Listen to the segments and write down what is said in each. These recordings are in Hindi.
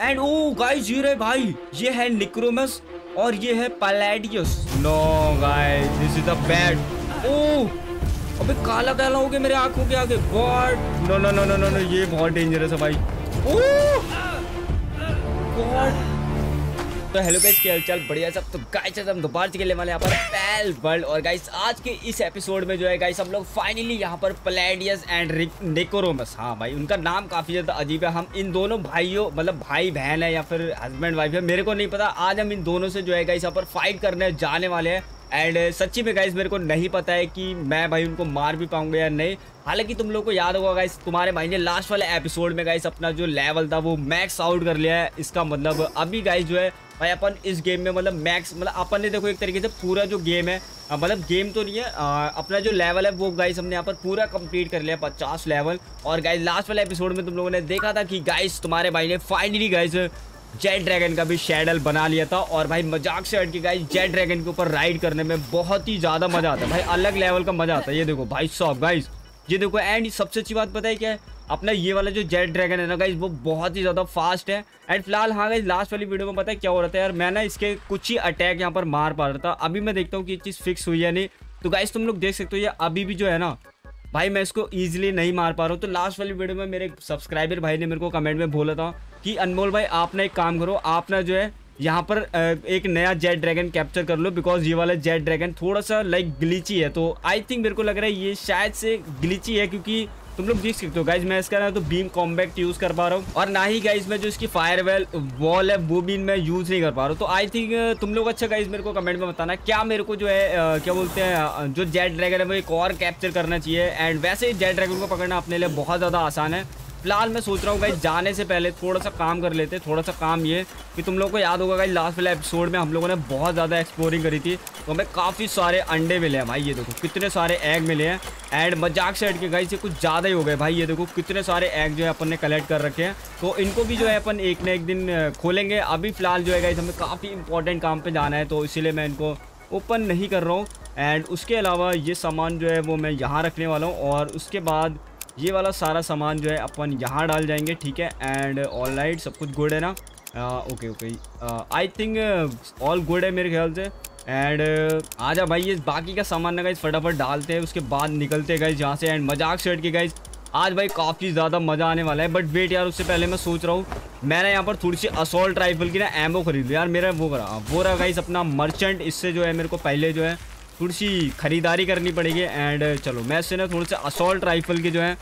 एंड ओ गाइस ये रहे भाई, ये है नेक्रोमस और ये है Paladius. No guys this is the bad. Oh अबे काला काला हो गया मेरे आंखों के आगे। God no no no no no, ये बहुत डेंजरस है भाई। Oh God. तो हेलो गाइस, क्या हालचाल, बढ़िया सब। तो गाइस हम दोबारा से खेलने वाले यहाँ पर पालवर्ल्ड। और गाइस आज के इस एपिसोड में जो है गाइस हम लोग फाइनली यहाँ पर पालाडियस एंड नेक्रोमस, हाँ भाई उनका नाम काफ़ी ज़्यादा अजीब है। हम इन दोनों भाइयों, मतलब भाई बहन है या फिर हस्बैंड वाइफ है, मेरे को नहीं पता। आज हम इन दोनों से जो है गाइस यहाँ पर फाइट करने जाने वाले हैं। एंड सच्ची में गाइस मेरे को नहीं पता है कि मैं भाई उनको मार भी पाऊंगा या नहीं। हालांकि तुम लोग को याद होगा गाइस, तुम्हारे भाई ने लास्ट वाले एपिसोड में गाइस अपना जो लेवल था वो मैक्स आउट कर लिया है। इसका मतलब अभी गाइस जो है भाई अपन इस गेम में मतलब मैक्स, मतलब अपन ने देखो एक तरीके से पूरा जो गेम है, मतलब गेम तो नहीं है, अपना जो लेवल है वो गाइस हमने यहाँ पर पूरा कंप्लीट कर लिया 50 लेवल। और गाइस लास्ट वाले एपिसोड में तुम लोगों ने देखा था कि गाइस तुम्हारे भाई ने फाइनली गाइस जेटड्रैगन का भी शेडल बना लिया था। और भाई मजाक से हट के गाइस जेटड्रैगन के ऊपर राइड करने में बहुत ही ज़्यादा मज़ा आता है भाई, अलग लेवल का मज़ा आता है। ये देखो भाई साहब गाइस, ये देखो। एंड सबसे अच्छी बात पता है क्या है, अपना ये वाला जो जेटड्रैगन है ना गाइस वो बहुत ही ज़्यादा फास्ट है। एंड फिलहाल हाँ गाइस, लास्ट वाली वीडियो में पता है क्या हो रहा था यार, मैं ना इसके कुछ ही अटैक यहाँ पर मार पा रहा था। अभी मैं देखता हूँ कि ये चीज़ फिक्स हुई है नहीं। तो गाइस तुम लोग देख सकते हो ये अभी भी जो है ना भाई, मैं इसको ईजिली नहीं मार पा रहा हूँ। तो लास्ट वाली वीडियो में मेरे सब्सक्राइबर भाई ने मेरे को कमेंट में बोला था कि अनमोल भाई आप ना एक काम करो, आप ना जो है यहाँ पर एक नया जेट ड्रैगन कैप्चर कर लो, बिकॉज ये वाला जेट ड्रैगन थोड़ा सा लाइक ग्लिची है। तो आई थिंक मेरे को लग रहा है ये शायद से ग्लिची है, क्योंकि तुम लोग देख सकते हो गाइज मैं इसका ना तो बीम कॉम्बैक्ट यूज़ कर पा रहा हूँ और ना ही गाइज मैं जो इसकी फायरवेल वॉल है वो भी मैं यूज़ नहीं कर पा रहा हूँ। तो आई थिंक तुम लोग अच्छा गाइज मेरे को कमेंट में बताना क्या मेरे को जो है क्या बोलते हैं जो जेट ड्रैगन है वो एक और कैप्चर करना चाहिए। एंड वैसे जेट ड्रैगन को पकड़ना अपने लिए बहुत ज़्यादा आसान है। फिलहाल मैं सोच रहा हूँ गाइज जाने से पहले थोड़ा सा काम कर लेते, थोड़ा सा काम ये कि तुम लोगों को याद होगा गाइज लास्ट वाले एपिसोड में हम लोगों ने बहुत ज़्यादा एक्सप्लोरिंग करी थी, तो हमें काफ़ी सारे अंडे मिले हैं भाई। ये देखो कितने सारे एग मिले हैं। एंड मजाक से हट के गाइज ये कुछ ज़्यादा ही हो गए भाई। ये देखो कितने सारे एग जो है अपन ने कलेक्ट कर रखे हैं, तो इनको भी जो है अपन एक ना एक दिन खोलेंगे। अभी फिलहाल जो है गाइज हमें काफ़ी इंपॉर्टेंट काम पर जाना है, तो इसीलिए मैं इनको ओपन नहीं कर रहा हूँ। एंड उसके अलावा ये सामान जो है वो मैं यहाँ रखने वाला हूँ, और उसके बाद ये वाला सारा सामान जो है अपन यहाँ डाल जाएंगे, ठीक है। एंड ऑल राइट, सब कुछ गुड है ना? Okay okay, I think all good है मेरे ख्याल से। एंड आजा भाई, ये बाकी का सामान ना गाइज फटाफट डालते हैं, उसके बाद निकलते हैं गाइज यहाँ से। एंड मजाक से हट के गाइज आज भाई काफ़ी ज़्यादा मज़ा आने वाला है। बट वेट यार, उससे पहले मैं सोच रहा हूँ मैंने यहाँ पर थोड़ी सी असॉल्ट राइफल की ना एमओ खरीद लिया यार। मेरा वो रहा गाइज अपना मर्चेंट, इससे जो है मेरे को पहले जो है थोड़ी सी ख़रीदारी करनी पड़ेगी। एंड चलो मैं इससे ना थोड़े से असॉल्ट राइफल के जो है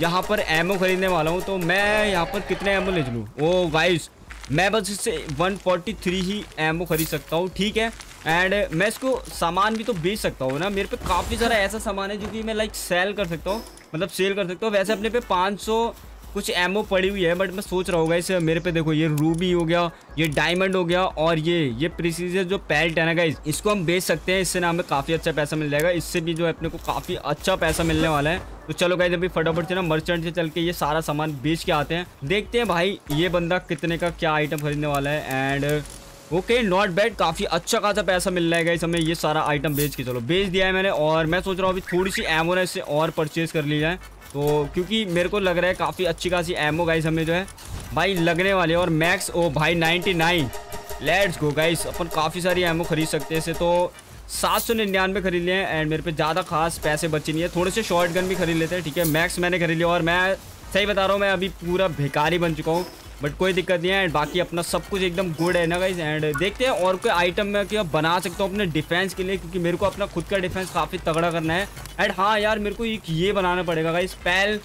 यहाँ पर एमओ ख़रीदने वाला हूँ। तो मैं यहाँ पर कितने एमओ ले लूँ? ओ गाइस मैं बस इससे 143 ही एमओ ख़रीद सकता हूँ, ठीक है। एंड मैं इसको सामान भी तो बेच सकता हूँ ना, मेरे पे काफ़ी सारा ऐसा सामान है जो कि मैं लाइक सेल कर सकता हूँ, मतलब सेल कर सकता हूँ। वैसे अपने पे 500 कुछ एमओ पड़ी हुई है, बट मैं सोच रहा हूँ गाइस मेरे पे देखो ये रूबी हो गया, ये डायमंड हो गया, और ये प्रिसीजन जो पैल्ट है ना गाइस इसको हम बेच सकते हैं। इससे ना हमें काफ़ी अच्छा पैसा मिल जाएगा, इससे भी जो है अपने को काफ़ी अच्छा पैसा मिलने वाला है। तो चलो गाइस अभी फटाफट से ना मर्चेंट से चल के ये सारा सामान बेच के आते हैं, देखते हैं भाई ये बंदा कितने का क्या आइटम खरीदने वाला है। एंड ओके नॉट बैड, काफ़ी अच्छा खासा पैसा मिल रहा है गाइस हमें ये सारा आइटम बेच के। चलो बेच दिया है मैंने, और मैं सोच रहा हूँ अभी थोड़ी सी एमओ ना इससे और परचेज़ कर ली जाए, तो क्योंकि मेरे को लग रहा है काफ़ी अच्छी खासी एमओ गाइस हमें जो है भाई लगने वाली है। और मैक्स ओ भाई 99, लेट्स गो गाइस अपन काफ़ी सारी एमओ खरीद सकते हैं इसे। तो 799 खरीद लिए हैं, एंड मेरे पे ज़्यादा खास पैसे बचे नहीं है। थोड़े से शॉर्ट गन भी खरीद लेते हैं, ठीक है। मैक्स मैंने खरीद लिया, और मैं सही बता रहा हूँ मैं अभी पूरा भिखारी बन चुका हूँ, बट कोई दिक्कत नहीं है। एंड बाकी अपना सब कुछ एकदम गुड है ना गाइस। एंड देखते हैं और कोई आइटम मैं क्या बना सकता हूँ अपने डिफेंस के लिए, क्योंकि मेरे को अपना खुद का डिफेंस काफ़ी तगड़ा करना है। एंड हाँ यार मेरे को एक ये बनाना पड़ेगा गाइस, पैल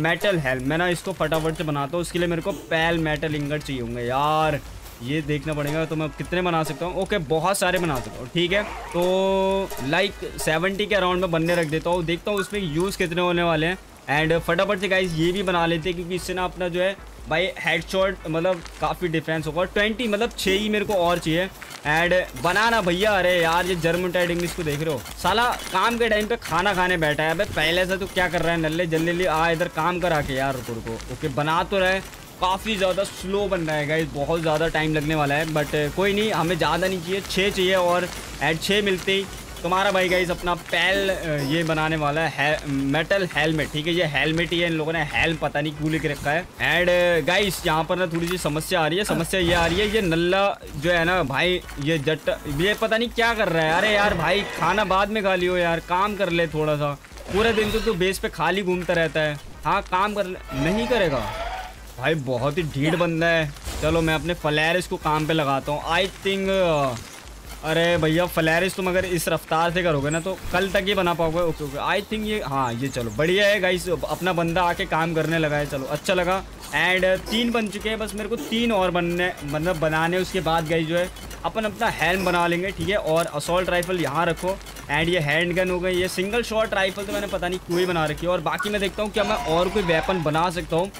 मेटल हेल्म। मैं ना इसको फटाफट से बनाता हूँ, उसके लिए मेरे को पैल मेटल इंगट चाहिए होंगे यार। ये देखना पड़ेगा तो मैं कितने बना सकता हूँ। ओके बहुत सारे बना सकता हूँ, ठीक है। तो लाइक 70 के अराउंड में बनने रख देता हूँ, देखता हूँ उसमें यूज़ कितने होने वाले हैं। एंड फटाफट से गाइस ये भी बना लेते हैं, क्योंकि इससे ना अपना जो है भाई हेडशॉट मतलब काफ़ी डिफेंस होगा। 20 मतलब 6 ही मेरे को और चाहिए। एंड बनाना भैया, अरे यार ये जर्मन टाइड इंग्लिश को देख रहे हो, साला काम के टाइम पे खाना खाने बैठा है। अबे पहले से तो क्या कर रहा है नल्ले, जल्दी जल्दी आ इधर काम करा के यार, रुको रुको। ओके बना तो रहा है, काफ़ी ज़्यादा स्लो बन रहा है गाइस, बहुत ज़्यादा टाइम लगने वाला है। बट कोई नहीं, हमें ज़्यादा नहीं चाहिए, 6 चाहिए। और एड 6 मिलते ही तुम्हारा भाई गाइस अपना पैल ये बनाने वाला है मेटल हेलमेट। ठीक है, ये हेलमेट ही है, इन लोगों ने हेल्म पता नहीं क्यों लेके रखा है। एंड गाइस यहाँ पर ना थोड़ी सी समस्या आ रही है, समस्या ये आ रही है, ये नल्ला जो है ना भाई ये जट ये पता नहीं क्या कर रहा है। अरे यार भाई खाना बाद में खा लियो यार, काम कर ले थोड़ा सा, पूरे दिन तो बेस पे खाली घूमता रहता है। हाँ काम कर ले, नहीं करेगा भाई, बहुत ही ढीठ बंदा है। चलो मैं अपने फ्लैरिस को काम पे लगाता हूँ, आई थिंक। अरे भैया फ्लैरिस तुम अगर इस रफ्तार से करोगे ना तो कल तक ये बना पाओगे। ओके ओके आई थिंक ये, हाँ ये चलो बढ़िया है गाइस, अपना बंदा आके काम करने लगा है, चलो अच्छा लगा। एंड 3 बन चुके हैं, बस मेरे को 3 और बनने मतलब बनाने, उसके बाद गाइस जो है अपन अपना हेल्म बना लेंगे। ठीक है, और असॉल्ट राइफल यहाँ रखो। एंड ये हैंड गन हो गई, ये सिंगल शॉट राइफल तो मैंने पता नहीं क्यों ही बना रखी है। और बाकी मैं देखता हूँ क्या मैं और कोई वेपन बना सकता हूँ।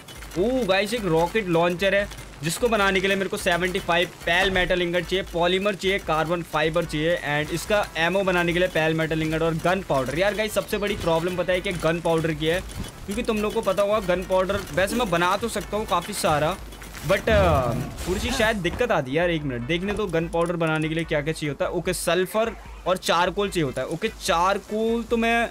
ओह गाइस एक रॉकेट लॉन्चर है, जिसको बनाने के लिए मेरे को 75 पैल मेटल इंगट चाहिए, पॉलीमर चाहिए, कार्बन फाइबर चाहिए। एंड इसका एमओ बनाने के लिए पैल मेटल इंगट और गन पाउडर। यार गाइस सबसे बड़ी प्रॉब्लम पता है कि गन पाउडर की है, क्योंकि तुम लोग को पता होगा गन पाउडर वैसे मैं बना तो सकता हूँ काफ़ी सारा, बट थोड़ी सी शायद दिक्कत आती है यार। एक मिनट देखने तो गन पाउडर बनाने के लिए क्या क्या चाहिए होता है। ओके सल्फर और चारकोल चाहिए होता है। ओके चारकोल तो मैं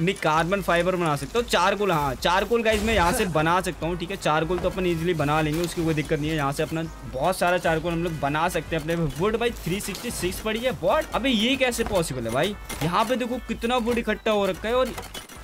नहीं, कार्बन फाइबर बना सकता हूँ। चारकोल, हाँ चारकोल गाइस मैं यहाँ से बना सकता हूँ। ठीक है, चारकोल तो अपन इजीली बना लेंगे, उसकी कोई दिक्कत नहीं है। यहाँ से अपना बहुत सारा चारकोल हम लोग बना सकते हैं अपने। वुड भाई 366 पड़ी है, व्हाट अबे ये कैसे पॉसिबल है भाई। यहाँ पे देखो कितना वुड इकट्ठा हो रखा है, और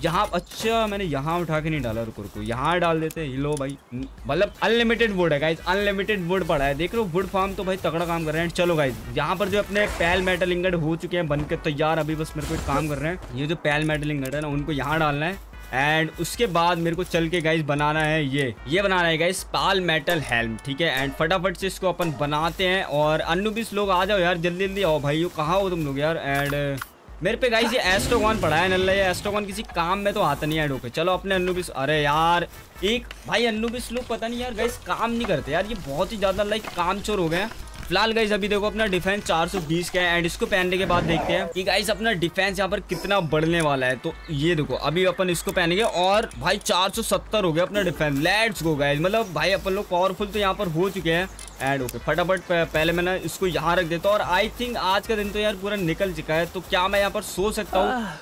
यहाँ अच्छा मैंने यहाँ उठा के नहीं डाला, रुको रुको यहाँ डाल देते हैं। लो भाई मतलब अनलिमिटेड वुड है गाइस, अनलिमिटेड वुड पड़ा है, देख लो वुड फार्म तो भाई तगड़ा काम कर रहे हैं। चलो गाइस यहाँ पर जो अपने पैल मेटल इंगट हो चुके हैं बनके तैयार, अभी बस मेरे को एक काम कर रहे हैं, ये जो पैल मेटल इंगट है ना उनको यहाँ डालना है। एंड उसके बाद मेरे को चल के गाइस बनाना है ये बनाना है गाइस पाल मेटल हेल्म। ठीक है, एंड फटाफट से इसको अपन बनाते हैं। और अनुबिस लोग आ जाओ यार, जल्दी जल्दी आओ भाई, कहाँ हो तुम लोग यार। एंड मेरे पे गाइस ये एस्ट्रोकॉन पड़ा है, नल्ला ये एस्ट्रोकॉन किसी काम में तो आता नहीं है। डोके चलो अपने अनुबिस, अरे यार एक भाई अनुबिस लोग पता नहीं यार गाइस काम नहीं करते यार, ये बहुत ही ज़्यादा लाइक कामचोर हो गए हैं। फिलहाल गाइस अभी देखो अपना डिफेंस 420 का है, एंड इसको पहनने के बाद देखते हैं कि गाइस अपना डिफेंस यहाँ पर कितना बढ़ने वाला है। तो ये देखो अभी अपन इसको पहनेंगे और भाई 470 हो गया अपना डिफेंस। लेट्स गो गाइस, मतलब भाई अपन लोग पावरफुल तो यहाँ पर हो चुके हैं। एंड ओके फटाफट पहले मैंने इसको यहाँ रख देता हूँ, और आई थिंक आज का दिन तो यार पूरा निकल चुका है। तो क्या मैं यहाँ पर सो सकता हूँ?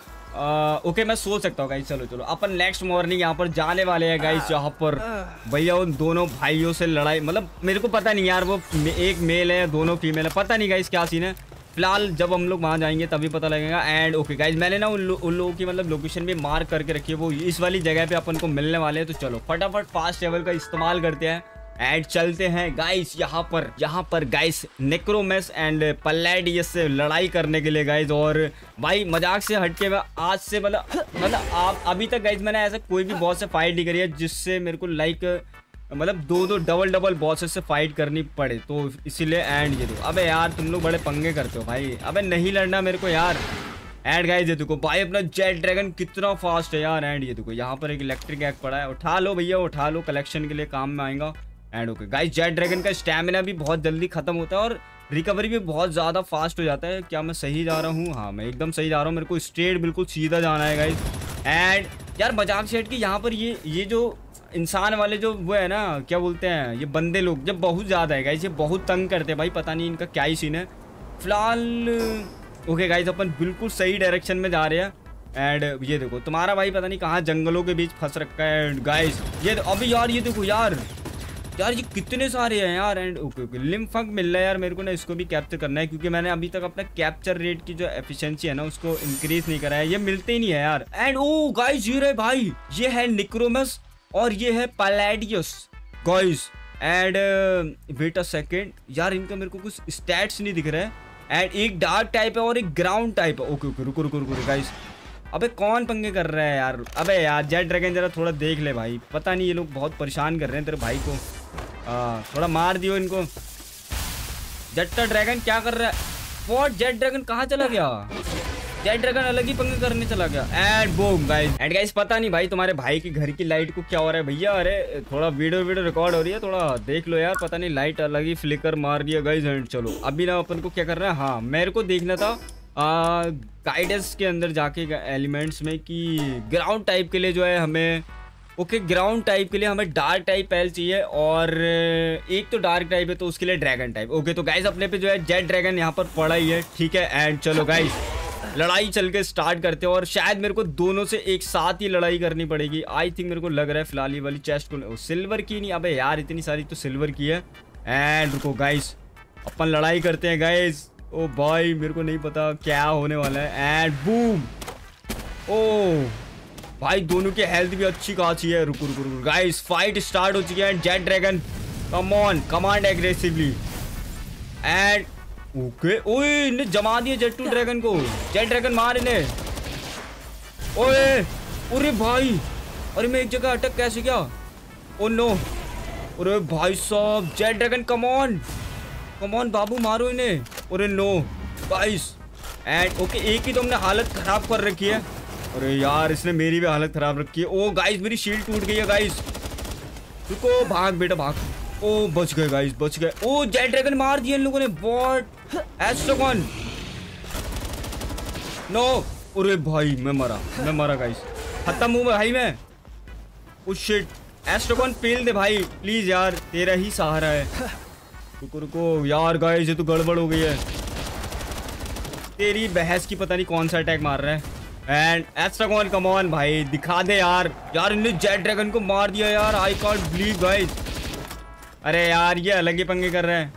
ओके मैं सो सकता हूँ गाइस। चलो चलो अपन नेक्स्ट मॉर्निंग यहाँ पर जाने वाले हैं गाइस, यहाँ पर भैया उन दोनों भाइयों से लड़ाई, मतलब मेरे को पता नहीं यार वो एक मेल है दोनों फीमेल है, पता नहीं गाइस क्या सीन है। फिलहाल जब हम लोग वहाँ जाएंगे तभी पता लगेगा। एंड ओके गाइस मैंने ना उन लोगों की मतलब लोकेशन भी मार्क करके रखी है, वो इस वाली जगह पर अपन को मिलने वाले हैं। तो चलो फटाफट फास्ट ट्रैवल का इस्तेमाल करते हैं एंड चलते हैं गाइस यहाँ पर गाइस नेक्रोमस एंड पलाडियस से लड़ाई करने के लिए गाइस। और भाई मजाक से हटके मैं आज से मतलब आप अभी तक गाइस मैंने ऐसा कोई भी बॉस से फाइट नहीं करी है जिससे मेरे को लाइक मतलब दो डबल बॉसेस से फाइट करनी पड़े, तो इसीलिए। एंड ये दो अबे यार तुम लोग बड़े पंगे करते हो भाई, अबे नहीं लड़ना मेरे को यार। एंड गाइस ये देखो भाई अपना जेट ड्रैगन कितना फास्ट है यार। एंड ये देखो यहाँ पर एक इलेक्ट्रिक एग पड़ा है, उठा लो भैया उठा लो, कलेक्शन के लिए काम में आएगा। And okay guys jet dragon का स्टैमिना भी बहुत जल्दी खत्म होता है और रिकवरी भी बहुत ज़्यादा फास्ट हो जाता है। क्या मैं सही जा रहा हूँ? हाँ मैं एकदम सही जा रहा हूँ, मेरे को स्ट्रेट बिल्कुल सीधा जाना है गाइस। एंड यार मजाक से हट के यहाँ पर ये जो इंसान वाले जो वो है ना क्या बोलते हैं ये बंदे लोग जब बहुत ज़्यादा है गाइस ये बहुत तंग करते हैं भाई, पता नहीं इनका क्या ही सीन है। फिलहाल ओके गाइस अपन बिल्कुल सही डायरेक्शन में जा रहे हैं। एंड ये देखो तुम्हारा भाई पता नहीं कहाँ जंगलों के बीच फंस रखा है गाइस। ये अभी यार ये देखो यार ये कितने सारे हैं यार। एंड ओके ओके लिम्फंक मिल रहा है यार मेरे को ना, इसको भी कैप्चर करना है क्योंकि मैंने अभी तक अपना कैप्चर रेट की जो एफिशिएंसी है ना उसको इंक्रीज नहीं करा है, ये मिलते ही नहीं है यार। एंड ओ गाइस ये रहे भाई, ये है नेक्रोमस और ये है Paladius guys. And wait a second यार इनका मेरे को कुछ स्टैट्स नहीं दिख रहा है। एंड एक डार्क टाइप है और एक ग्राउंड टाइप है। ओके ओके रुको रुको रुको गाइस, अबे कौन पंगे कर रहा है यार, अबे यार जेट ड्रैगन जरा थोड़ा देख ले भाई, पता नहीं ये लोग बहुत परेशान कर रहे हैं तेरे भाई को। थोड़ा मार दियो इनको। जेट ड्रैगन क्या कर रहा है? व्हाट जेट ड्रैगन कहाँ चला गया? जेट ड्रैगन अलग ही पंगे करने चला गया। And boom guys. And guys पता नहीं भाई तुम्हारे भाई के घर की लाइट को क्या हो रहा है भैया। अरे थोड़ा वीडियो रिकॉर्ड हो रही है, थोड़ा देख लो यार, पता नहीं लाइट अलग ही फ्लिकर मार दिया गाइस। एंड चलो अभी ना अपन को क्या करना है, हाँ मेरे को देखना था गाइडेंस के अंदर जाके एलिमेंट्स में कि ग्राउंड टाइप के लिए जो है हमें ओके ग्राउंड टाइप के लिए हमें डार्क टाइप पैल चाहिए, और एक तो डार्क टाइप है तो उसके लिए ड्रैगन टाइप। ओके तो गाइस अपने पे जो है जेट ड्रैगन यहाँ पर पड़ा ही है। ठीक है एंड चलो गाइस लड़ाई चल के स्टार्ट करते हैं और शायद मेरे को दोनों से एक साथ ही लड़ाई करनी पड़ेगी। आई थिंक मेरे को लग रहा है फिलहाल ये वाली चेस्ट को सिल्वर की नहीं, अबे यार इतनी सारी तो सिल्वर की है। एंड रुको गाइस अपन लड़ाई करते हैं गाइस। ओ भाई मेरे को नहीं पता क्या होने वाला है। एंड बूम, ओ भाई दोनों की हेल्थ भी अच्छी खासी है। रुको रुको रुको गाइस फाइट स्टार्ट हो चुकी है। Jet dragon come on command aggressively and okay. ओए इन्हें जमा दिया जेट टू ड्रैगन को। जेट ड्रैगन मार इन्हें। ओए अरे भाई अरे मैं एक जगह अटक कैसे क्या। ओ नो अरे भाई साहब जेट ड्रैगन कमॉन कमॉन बाबू मारो इन्हें। अरे नो गाइस एंड ओके एक ही तो हमने हालत खराब कर रखी है। अरे यार इसने मेरी भी हालत खराब रखी है। ओ गाइस मेरी शील्ड टूट गई है गाइस। रुको भाग बेटा भाग। ओ बच गए गाइस बच गए। ओ जेट ड्रैगन मार दिया इन लोगों ने। व्हाट एस्ट्रोकॉन नो। अरे भाई मैं मरा गाइस खत्म हूँ भाई मैं। ओ शिट एस्ट्रोकॉन फेल दे भाई प्लीज यार तेरा ही सहारा है। रुको रुको यार गाइस ये तो गड़बड़ हो गई है। तेरी बहस की पता नहीं कौन सा अटैक मार रहा है। एंड एस्ट्रोकॉन कम ऑन भाई दिखा दे यार। यार इन्होंने जेट ड्रैगन को मार दिया यार। I can't believe guys. अरे यार ये अलग ही पंगे कर रहे हैं।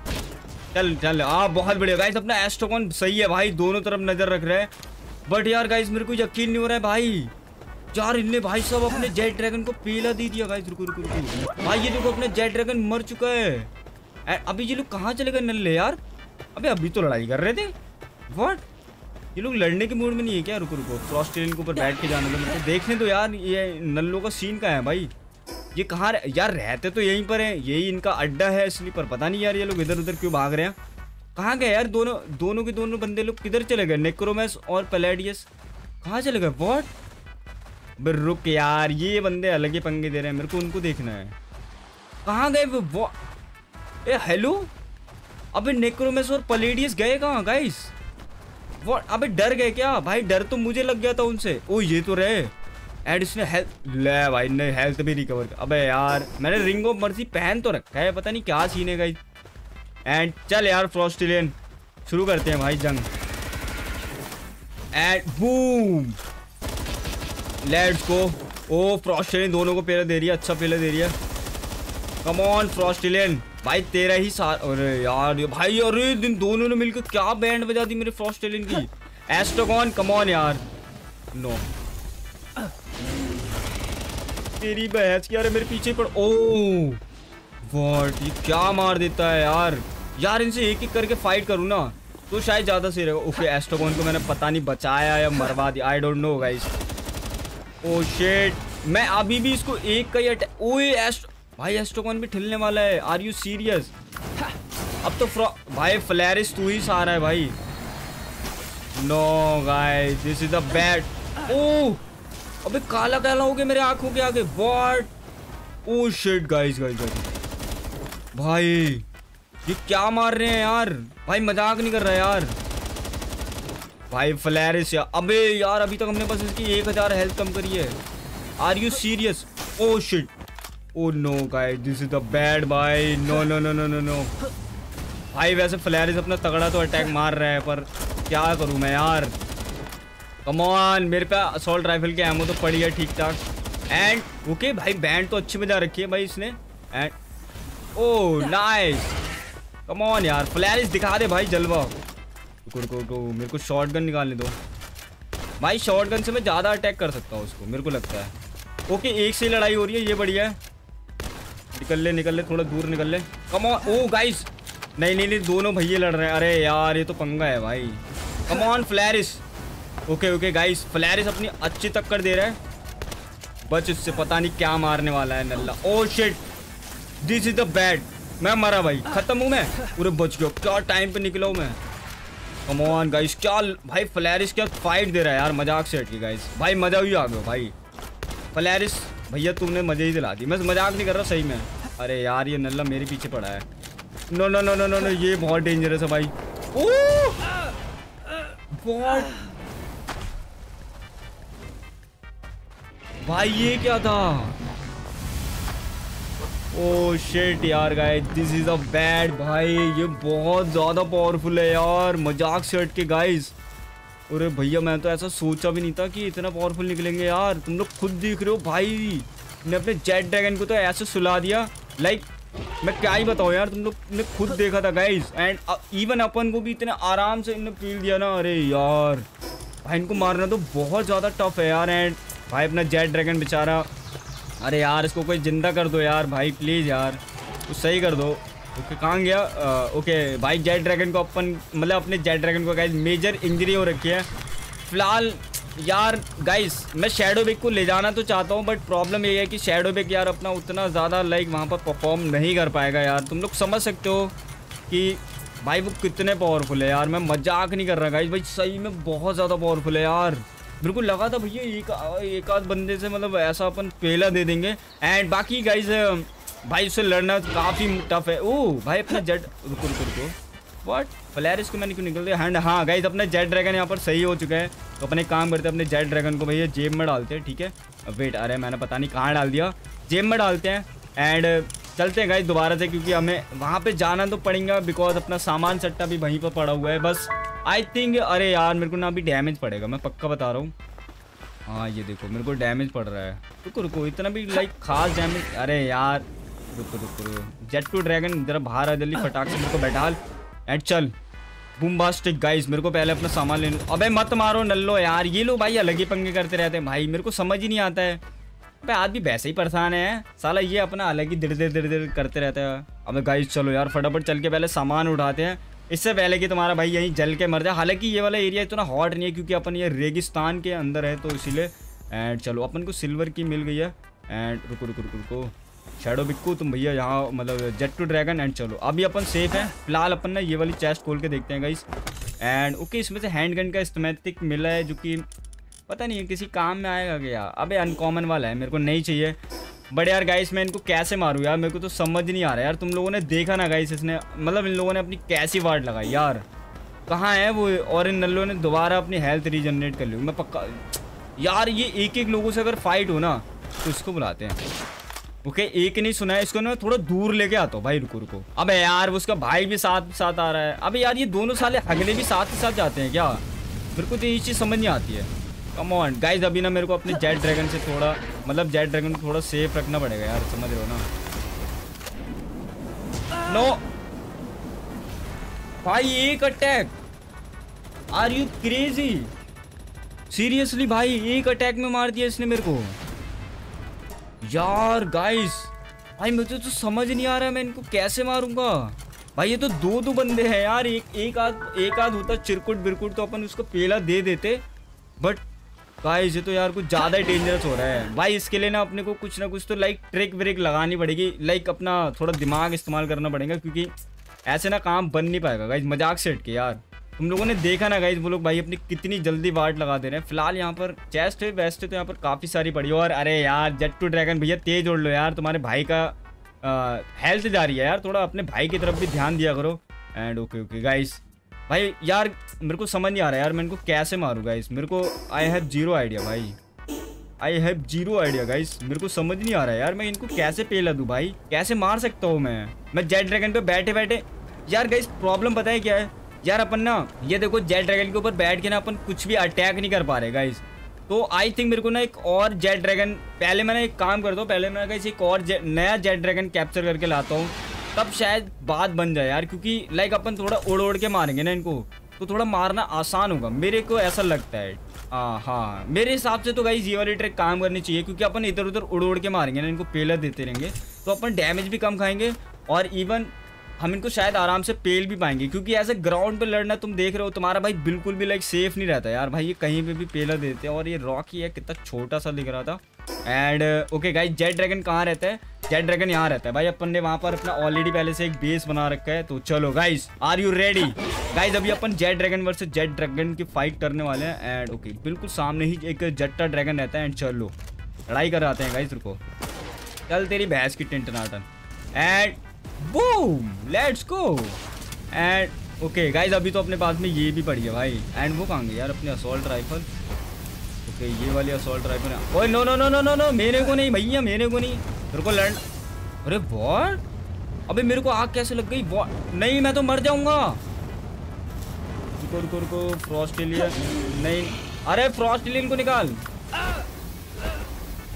चल चल हाँ बहुत बढ़िया गाइस। अपना एस्ट्रोकॉन सही है भाई दोनों तरफ नजर रख रहे हैं। बट यार गाइस मेरे को यकीन नहीं हो रहा है भाई। यार इनने भाई सब अपने जेट ड्रैगन को पीला दे दिया गाइस। रुको रुको रुको भाई ये देखो अपना जेट ड्रैगन मर चुका है। एंड अभी ये लोग कहाँ चले गए नल्ले यार। अबे अभी तो लड़ाई कर रहे थे। व्हाट ये लोग लड़ने के मूड में नहीं है क्या। रुको रुको फ्रॉस्ट्रेलियन के ऊपर बैठ के जाने दो मेरे को। देखने तो यार ये नल्लों का सीन कहाँ है भाई। ये कहाँ यार रहते तो यहीं पर है, यही इनका अड्डा है इसलिए। पर पता नहीं यार ये लोग इधर उधर क्यों भाग रहे हैं। कहाँ गए यार दोनों के दोनों बंदे लोग किधर चले गए। नेक्रोमस और पैलेडियस कहाँ चले गए। व्हाट बे रुक यार ये बंदे अलग ही पंगे दे रहे हैं। मेरे को उनको देखना है कहाँ गए वो। ए हेलो अबे नेक्रोमस और पैलेडियस गए कहाँ गाइस। अबे डर गए क्या भाई। डर तो मुझे लग गया था उनसे। ओ ये तो रहे एंड इसने हेल्थ ले भाई ने हेल्थ भी रिकवर कर। अबे यार मैंने रिंग ऑफ मर्सी पहन तो रखा है पता नहीं क्या सीन है गाइस। एंड चल यार फ्रॉस्ट्रेलियन शुरू करते हैं भाई जंग। And boom let's go. Oh फ्रॉस्ट्रेलियन दोनों को पहले दे रही है, अच्छा पहले दे रही है। कम ऑन फ्रॉस्ट्रेलियन भाई तेरा ही सार। अरे यार भाई अरे दिन दोनों ने मिलकर क्या बैंड बजा दी मेरे फ्रॉस्ट्रेलियन की। एस्ट्रोकॉन कम ऑन यार नो तेरी बहस की। अरे मेरे पीछे पड़। ओ व्हाट ये क्या मार देता है यार। यार इनसे एक एक करके फाइट करूँ ना तो शायद ज़्यादा सही रहेगा। ओके एस्ट्रोकॉन को मैंने पता नहीं बचाया या मरवा दिया। I don't know guys. Oh shit मैं अभी भी इसको एक का ही अटैक। ओए भाई एस्ट्रोकॉन भी ठिलने वाला है। Are you serious. अब तो भाई फ्लैरिस तू ही सहारा है भाई। No guys this is the bad. Oh अबे काला काला हो गया मेरे आंखों के आगे। What oh shit guys guys guys भाई ये क्या मार रहे हैं यार। भाई मजाक नहीं कर रहा यार भाई फ्लैरिस यार। अबे यार अभी तक हमने बस इसकी 1000 हेल्थ कम करी है। Are you serious. Oh shit oh no guys this is the bad भाई। No no no no no no भाई वैसे फ्लैरिस अपना तगड़ा तो अटैक मार रहा है पर क्या करूं मैं यार। कम ऑन मेरे पे असॉल्ट राइफल के एमो तो पड़ी है ठीक ठाक। एंड ओके भाई बैंड तो अच्छी बजा रखी है भाई इसने। And oh nice come on यार फ्लैरिस दिखा दे भाई जलवा। रुको मेरे को शॉटगन निकालने दो भाई। शॉटगन से मैं ज़्यादा अटैक कर सकता हूँ उसको मेरे को लगता है। ओके एक से लड़ाई हो रही है ये बढ़िया है। निकल ले थोड़ा दूर निकल ले। Come on. ओ गाइस नहीं नहीं नहीं दोनों भैया लड़ रहे हैं। अरे यार ये तो पंगा है भाई। Come on Faleris. Okay okay guys Faleris अपनी अच्छी टक्कर दे रहा है। बच उससे पता नहीं क्या मारने वाला है नल्ला। Oh shit this is the bad. मैं मरा भाई खत्म हूँ मैं। पूरे बच गया क्या टाइम पर निकला हूँ मैं। कम ऑन गाइस क्या भाई फ्लैरिस क्या फाइट दे रहा है यार। मजाक से हट के गाइस भाई मजा ही आ गया भाई। फ्लैरिस भैया तुमने मजे ही दिला दी। मैं मजाक नहीं कर रहा सही में। अरे यार ये नल्ला मेरे पीछे पड़ा है। No no no no no no ये बहुत डेंजरस है भाई। ओ भाई ये क्या था। ओ शिट यार guys this is a bad भाई। ये बहुत ज्यादा पावरफुल है यार मजाक से हट के गाइस। अरे भैया मैं तो ऐसा सोचा भी नहीं था कि इतना पावरफुल निकलेंगे यार। तुम लोग खुद देख रहे हो भाई, ने अपने जेट ड्रैगन को तो ऐसे सुला दिया। लाइक मैं क्या ही बताऊँ यार, तुम लोग ने खुद देखा था गाइज। एंड इवन अपन को भी इतने आराम से इन्होंने पील दिया ना। अरे यार भाई इनको मारना तो बहुत ज़्यादा टफ है यार। एंड भाई अपना जेट ड्रैगन बेचारा, अरे यार इसको कोई जिंदा कर दो यार भाई प्लीज़ यार, कुछ सही कर दो। ओके कहाँ गया? ओके भाई जेट ड्रैगन को अपन मतलब अपने जेट ड्रैगन को गाइज मेजर इंजरी हो रखी है फिलहाल यार। गाइज मैं शेडो बैग को ले जाना तो चाहता हूँ, बट प्रॉब्लम ये है कि शेडो बैग यार अपना उतना ज़्यादा लाइक वहाँ पर परफॉर्म नहीं कर पाएगा यार। तुम लोग समझ सकते हो कि भाई वो कितने पावरफुल है यार। मैं मजाक नहीं कर रहा गाइज, भाई सही में बहुत ज़्यादा पावरफुल है यार। बिल्कुल लगा था भैया एक आध बंदे से मतलब ऐसा अपन पहला दे देंगे। एंड बाकी गाइज भाई उससे लड़ना काफ़ी टफ है। ओ भाई अपना जेट रुको व्हाट पलारिस को मैंने क्यों निकल दिया। एंड हाँ गाइज अपना जेट ड्रैगन यहाँ पर सही हो चुका है। तो अपने काम करते हैं, अपने जेट ड्रैगन को भैया जेब में डालते हैं। ठीक है वेट, अरे मैंने पता नहीं कहाँ डाल दिया, जेब में डालते हैं। एंड चलते हैं गाइज दोबारा से, क्योंकि हमें वहाँ पर जाना तो पड़ेगा बिकॉज अपना सामान सट्टा भी वहीं पर पड़ा हुआ है। बस आई थिंक अरे यार मेरे को ना अभी डैमेज पड़ेगा, मैं पक्का बता रहा हूँ। हाँ ये देखो मेरे को डैमेज पड़ रहा है। रुको इतना भी लाइक खास डैमेज, अरे यार जेट टू ड्रैगन जरा बाहर आ जल्दी फटाक से, मेरे को बैठाल एंड चल बूमबास्टिक। गाइस मेरे को पहले अपना सामान लेना। अबे मत मारो नल्लो यार, ये लोग भाई अलग ही पंगे करते रहते हैं भाई, मेरे को समझ ही नहीं आता है। अबे आदमी वैसे ही परेशान है साला, ये अपना अलग ही धीरे धीरे करते रहता है। अबे गाइस चलो यार फटाफट चल के पहले सामान उठाते हैं, इससे पहले कि तुम्हारा भाई यहीं जल के मर जाए। हालांकि ये वाला एरिया इतना हॉट नहीं है क्योंकि अपन ये रेगिस्तान के अंदर है तो इसीलिए। एंड चलो अपन को सिल्वर की मिल गई है। एंड रुको शेडो बिक्कू तुम भैया यहाँ मतलब जेट टू ड्रैगन। एंड चलो अभी अपन सेफ हैं फिलहाल। अपन ना ये वाली चेस्ट खोल के देखते हैं गाइस। एंड ओके इसमें से हैंडगन का स्टोमेटिक मिला है जो कि पता नहीं है किसी काम में आएगा क्या। अबे अनकॉमन वाला है, मेरे को नहीं चाहिए। बट यार गाइस मैं इनको कैसे मारूँ यार, मेरे को तो समझ नहीं आ रहा यार। तुम लोगों ने देखा ना गाइस इसने मतलब इन लोगों ने अपनी कैसी वार्ड लगाई यार, कहाँ है वो। और इन नल्लों ने दोबारा अपनी हेल्थ रीजनरेट कर ली। मैं पक्का यार ये एक लोगों से अगर फाइट हो ना तो इसको बुलाते हैं। ओके एक नहीं सुना है इसको, मैं थोड़ा दूर लेके आता हूँ भाई। रुको अबे यार उसका भाई भी साथ आ रहा है। अबे यार ये दोनों साले अगले भी साथ ही साथ जाते हैं क्या, मेरे को तो ये चीज़ समझ नहीं आती है। कम ऑन गाइज अभी ना मेरे को अपने जेट ड्रैगन से थोड़ा मतलब जेट ड्रैगन को थोड़ा सेफ रखना पड़ेगा यार, समझ रहे हो ना। नो भाई एक attack, are you crazy seriously भाई, एक अटैक में मार दिया इसने मेरे को यार। गाइस भाई मुझे तो समझ नहीं आ रहा है मैं इनको कैसे मारूंगा भाई। ये तो दो बंदे हैं यार, एक आध होता चिरकुट बिरकुट तो अपन उसको पेला दे देते। बट गाइस ये तो यार कुछ ज़्यादा ही डेंजरस हो रहा है भाई। इसके लिए ना अपने को कुछ ना कुछ तो लाइक ट्रिक व्रिक लगानी पड़ेगी, लाइक अपना थोड़ा दिमाग इस्तेमाल करना पड़ेगा क्योंकि ऐसे ना काम बन नहीं पाएगा गाइस मजाक से हट के यार। तुम लोगों ने देखा ना गाइज वो लोग भाई अपनी कितनी जल्दी वार्ड लगा दे रहे हैं। फिलहाल यहाँ पर चेस्ट है वेस्ट है तो यहाँ पर काफ़ी सारी पड़ी। और अरे यार जेट टू ड्रैगन भैया तेज उड़ लो यार, तुम्हारे भाई का हेल्थ जा रही है यार, थोड़ा अपने भाई की तरफ भी ध्यान दिया करो। एंड ओके ओके गाइज भाई यार मेरे को समझ नहीं आ रहा यार मैं इनको कैसे मारूँ गाइज, मेरे को I have zero idea guys. मेरे को समझ नहीं आ रहा यार मैं इनको कैसे पेला दूँ भाई, कैसे मार सकता हूँ मैं जेट ड्रैगन पर बैठे बैठे। यार गाइज प्रॉब्लम पता है क्या है यार, अपन ना ये देखो जेट ड्रैगन के ऊपर बैठ के ना अपन कुछ भी अटैक नहीं कर पा रहे गाइस। तो आई थिंक मेरे को ना एक और जेट ड्रैगन पहले मैंने एक काम करता हूँ, पहले मैं गाइस एक और नया जेट ड्रैगन कैप्चर करके लाता हूँ, तब शायद बात बन जाए यार। क्योंकि लाइक अपन थोड़ा उड़ के मारेंगे ना इनको तो थोड़ा मारना आसान होगा, मेरे को ऐसा लगता है। हाँ मेरे हिसाब से तो गाइस ये वाली ट्रिक काम करनी चाहिए क्योंकि अपन इधर उधर उड़ के मारेंगे ना इनको पेला देते रहेंगे तो अपन डैमेज भी कम खाएंगे और इवन हम इनको शायद आराम से पेल भी पाएंगे। क्योंकि ऐसे ग्राउंड पे लड़ना तुम देख रहे हो तुम्हारा भाई बिल्कुल भी लाइक सेफ नहीं रहता यार भाई, ये कहीं पे भी पेला देते हैं। और ये रॉक ही है, कितना छोटा सा दिख रहा था। And okay guys jet dragon कहाँ रहता है, जेट ड्रैगन यहाँ रहता है भाई। अपन ने वहाँ पर अपना ऑलरेडी पहले से एक बेस बना रखा है। तो चलो guys are you ready guys, अभी अपन jet dragon versus jet dragon की फाइट करने वाले हैं। एंड ओके बिल्कुल सामने ही एक जेट्टा ड्रैगन रहता है। एंड चलो लड़ाई कराते हैं गाइस, रुको चल तेरी भैंस की टिनटनाटन। And boom let's go. And okay guys अभी तो अपने पास में ये भी पड़ी है भाई। एंड वो कहाँ गई यार अपनी असॉल्ट राइफल। ओके ये वाली असॉल्ट राइफल है। ओए no no no no no no मेरे को नहीं भैया, मेरे को नहीं, मेरे को लड़। अरे वॉट अबे मेरे को आग कैसे लग गई, वॉट नहीं मैं तो मर जाऊँगा। रुको फ्रॉस्ट्रेलियन नहीं, अरे फ्रॉस्ट्रेलियन को निकाल।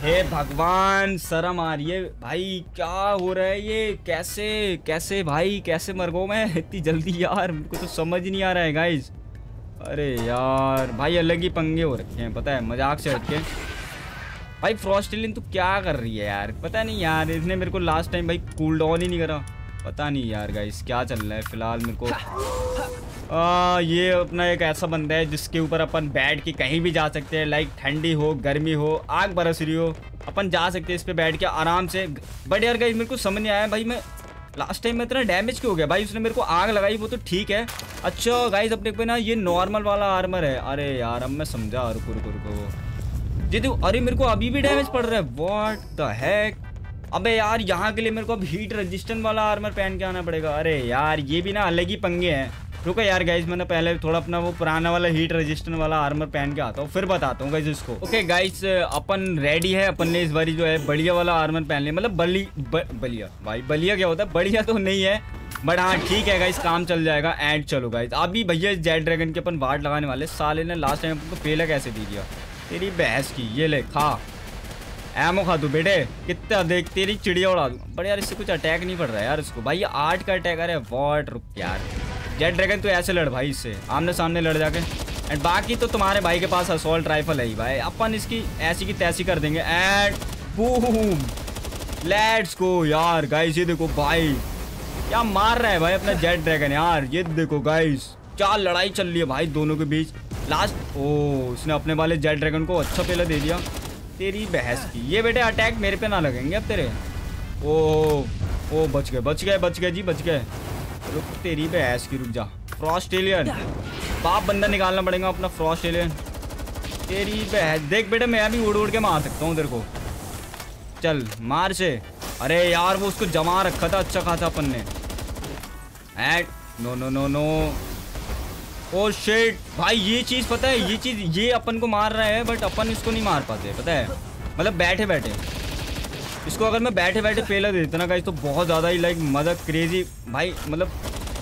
हे भगवान, शर्म आ रही है भाई, क्या हो रहा है ये, कैसे कैसे भाई कैसे मर गो मैं इतनी जल्दी यार, मुझको तो समझ नहीं आ रहा है गाइज। अरे यार भाई अलग ही पंगे हो रखे हैं, पता है, मजाक से हटके। भाई फ्रॉस्ट्रेलियन तो क्या कर रही है यार, पता नहीं यार, इसने मेरे को लास्ट टाइम भाई कूल डाउन ही नहीं करा। पता नहीं यार गाइज क्या चल रहा है फिलहाल मेरे को। ये अपना एक ऐसा बंदा है जिसके ऊपर अपन बैठ के कहीं भी जा सकते हैं, लाइक ठंडी हो, गर्मी हो, आग बरस रही हो, अपन जा सकते हैं इस पर बैठ के आराम से। बट यार गाइज मेरे को समझ नहीं आया भाई, मैं लास्ट टाइम में इतना डैमेज क्यों हो गया भाई। उसने मेरे को आग लगाई वो तो ठीक है। अच्छा गाइज अपने पे ना ये नॉर्मल वाला आर्मर है। अरे यार अब मैं समझा, रुको जी देखो, अरे मेरे को अभी भी डैमेज पड़ रहा है, व्हाट द हैक। अबे यार यहाँ के लिए मेरे को अब हीट रेजिस्टेंट वाला आर्मर पहन के आना पड़ेगा। अरे यार ये भी ना अलग ही पंगे हैं। रुको यार गाइज मैंने पहले थोड़ा अपना वो पुराना वाला हीट रेजिस्टेंट वाला आर्मर पहन के आता हूँ, फिर बताता हूँ गाइज इसको। ओके गाइज अपन रेडी है, अपन ने इस बारी जो है बढ़िया वाला आर्मर पहन लिया, मतलब बलिया भाई, बलिया क्या होता है, बढ़िया तो नहीं है बट हाँ ठीक है गाइज, काम चल जाएगा। एंड चलो गाइज अभी भैया जेटड्रैगन के अपन वार्ड लगाने वाले। साले ने लास्ट टाइम अपन को पेला कैसे दे दिया, तेरी बहस की। ये ले खा, एमो खा तू बेटे, कितना देख तेरी चिड़िया उड़ा दूँ। बट यार इससे कुछ अटैक नहीं पड़ रहा है यार इसको, भाई ये 8 का अटैक। अरे वॉट, रुक यार जेटड्रैगन तो ऐसे लड़ भाई, इससे आमने सामने लड़ जाके। एंड बाकी तो तुम्हारे भाई के पास असॉल्ट राइफल है ही भाई, अपन इसकी ऐसी की तैसी कर देंगे। एंड बूम, लेट्स गो यार गाइस। ये देखो भाई क्या मार रहा है भाई अपना जेटड्रैगन यार। ये देखो गाइस क्या लड़ाई चल रही है भाई दोनों के बीच। लास्ट ओ उसने अपने वाले जेटड्रैगन को अच्छा पेला दे दिया, तेरी बहस की। ये बेटे अटैक मेरे पे ना लगेंगे अब तेरे। ओ बच गए बच गए बच गए जी बच गए। रुक तेरी बहस की, रुक जा। फ्रॉस्ट्रेलियन बाप बंदा निकालना पड़ेगा अपना फ्रॉस्ट्रेलियन, तेरी बहस। देख बेटे मैं भी उड़ उड़ के मार सकता हूँ तेरे को, चल मार से। अरे यार वो उसको जमा रखा था अच्छा खासा अपन ने। And no no no no, oh shit भाई ये चीज़ पता है, ये चीज़ ये अपन को मार रहा है बट अपन इसको नहीं मार पाते, पता है, मतलब बैठे बैठे। इसको अगर मैं बैठे बैठे फेला दे देता ना गाइस तो बहुत ज़्यादा ही लाइक मज़ा क्रेजी भाई, मतलब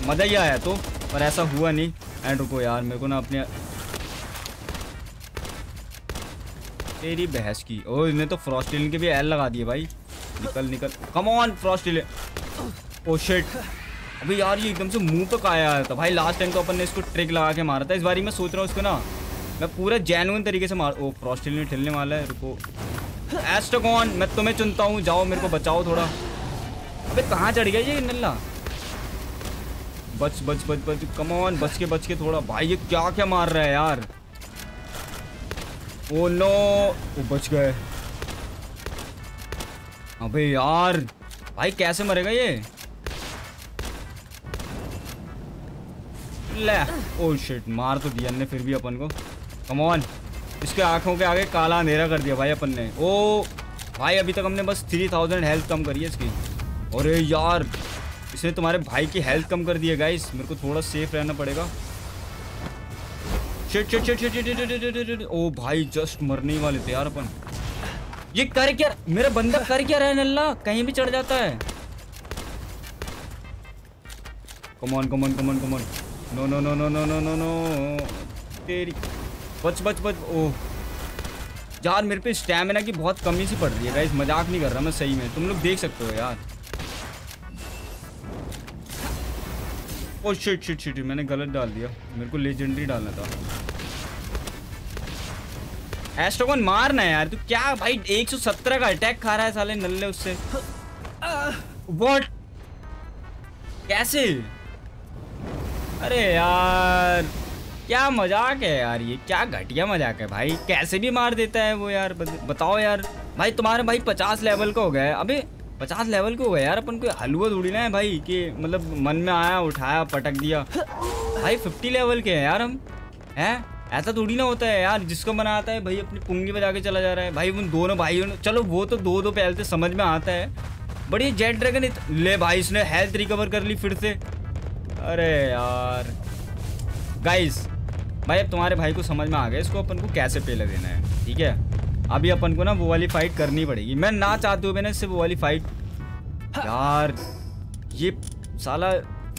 मज़ा ही आया तो, पर ऐसा हुआ नहीं। एंड रुको यार मेरे को ना अपने, तेरी बहस की। ओ इन्हें तो फ्रॉस्ट्रेलियन के भी एल लगा दिए भाई, निकल निकल कम ऑन फ्रॉस्ट्रेलियन। ओ शिट अबे यार ये एकदम से मुंह तक आया था भाई। लास्ट टाइम तो अपन ने इसको ट्रिक लगा के मारा था, इस बारी मैं सोच रहा हूँ इसको ना मैं पूरा जेन्युइन तरीके से मार। ओ फ्रॉस्ट्रेलियन ठेलने वाला है, रुको। एस्ट्रोकॉन मैं तुम्हें चुनता हूँ, जाओ मेरे को बचाओ थोड़ा। अबे कहाँ चढ़ गया ये नल्ला, बच बच बच बच, कम ऑन बच के थोड़ा। भाई ये क्या क्या मार रहा है यार। ओ नो, ओ बच गए। अबे यार भाई कैसे मरेगा ये, ले। ओ शिट मार तो दिया ने फिर भी अपन को, कम ऑन। इसके आंखों के आगे काला अंधेरा कर दिया भाई अपन ने। ओ भाई अभी तक हमने बस 3000 हेल्थ कम करी है इसकी। अरे यार इसने तुम्हारे भाई की हेल्थ कम कर दी है गाइस, मेरे को थोड़ा सेफ रहना पड़ेगा। Shit shit shit shit shit, oh भाई जस्ट मरने वाले थे यार अपन। ये कर क्या मेरा बंदा, कर क्या रहा है नल्ला, कहीं भी चढ़ जाता है। Come on come on come on come on, no no no no no no no no, तेरी बच बच बच। ओह यार मेरे पे स्टैमिना की बहुत कमी सी पड़ रही है गाइस, मजाक नहीं कर रहा मैं सही में, तुम लोग देख सकते हो यार। ओह शिट शिट शिट, मैंने गलत डाल दिया, मेरे को लेजेंडरी डालना था। एस्ट्रोकॉन मारना है यार तू, क्या भाई 117 का अटैक खा रहा है साले नल्ले उससे, व्हाट कैसे। अरे यार क्या मजाक है यार, ये क्या घटिया मजाक है भाई, कैसे भी मार देता है वो यार। बताओ यार भाई, तुम्हारे भाई 50 लेवल का हो गया है। अबे 50 लेवल का हो गया यार, अपन कोई हलवा थोड़ी ना है भाई कि मतलब मन में आया उठाया पटक दिया। भाई 50 लेवल के हैं यार हम, हैं ऐसा थोड़ी ना होता है यार, जिसको बनाता है भाई अपनी पुंगी बजा के चला जा रहा है भाई। उन दोनों भाइयों ने, चलो वो तो दो दो पहलते समझ में आता है, बट ये जेटड्रैगन ले भाई इसने हेल्थ रिकवर कर ली फिर से। अरे यार गाइस भाई अब तुम्हारे भाई को समझ में आ गया इसको अपन को कैसे पेला देना है, ठीक है। अभी अपन को ना वो वाली फाइट करनी पड़ेगी, मैं ना चाहते हुए मैंने इससे वो वाली फाइट। यार ये साला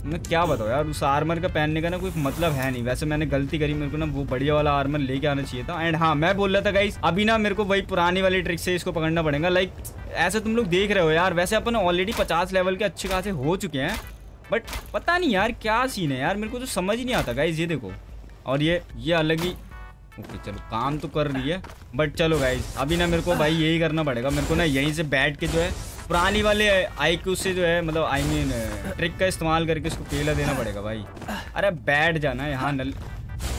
मैं क्या बताऊँ यार, उस आर्मर का पहनने का ना कोई मतलब है नहीं। वैसे मैंने गलती करी, मेरे को ना वो बढ़िया वाला आर्मर लेके आना चाहिए था। एंड हाँ मैं बोल रहा था गाइस, अभी ना मेरे को वही पुराने वाले ट्रिक से इसको पकड़ना पड़ेगा। लाइक ऐसे तुम लोग देख रहे हो यार, वैसे अपन ऑलरेडी 50 लेवल के अच्छे खासे हो चुके हैं, बट पता नहीं यार क्या सीन है यार, मेरे को तो समझ ही नहीं आता गाइस। ये देखो, और ये अलग ही। ओके चलो काम तो कर रही है, बट चलो गाइस अभी ना मेरे को भाई यही करना पड़ेगा। मेरे को ना यहीं से बैठ के जो है पुरानी वाले आईक्यू से जो है मतलब I mean ट्रिक का इस्तेमाल करके इसको केला देना पड़ेगा भाई। अरे बैठ जाना यहाँ नल।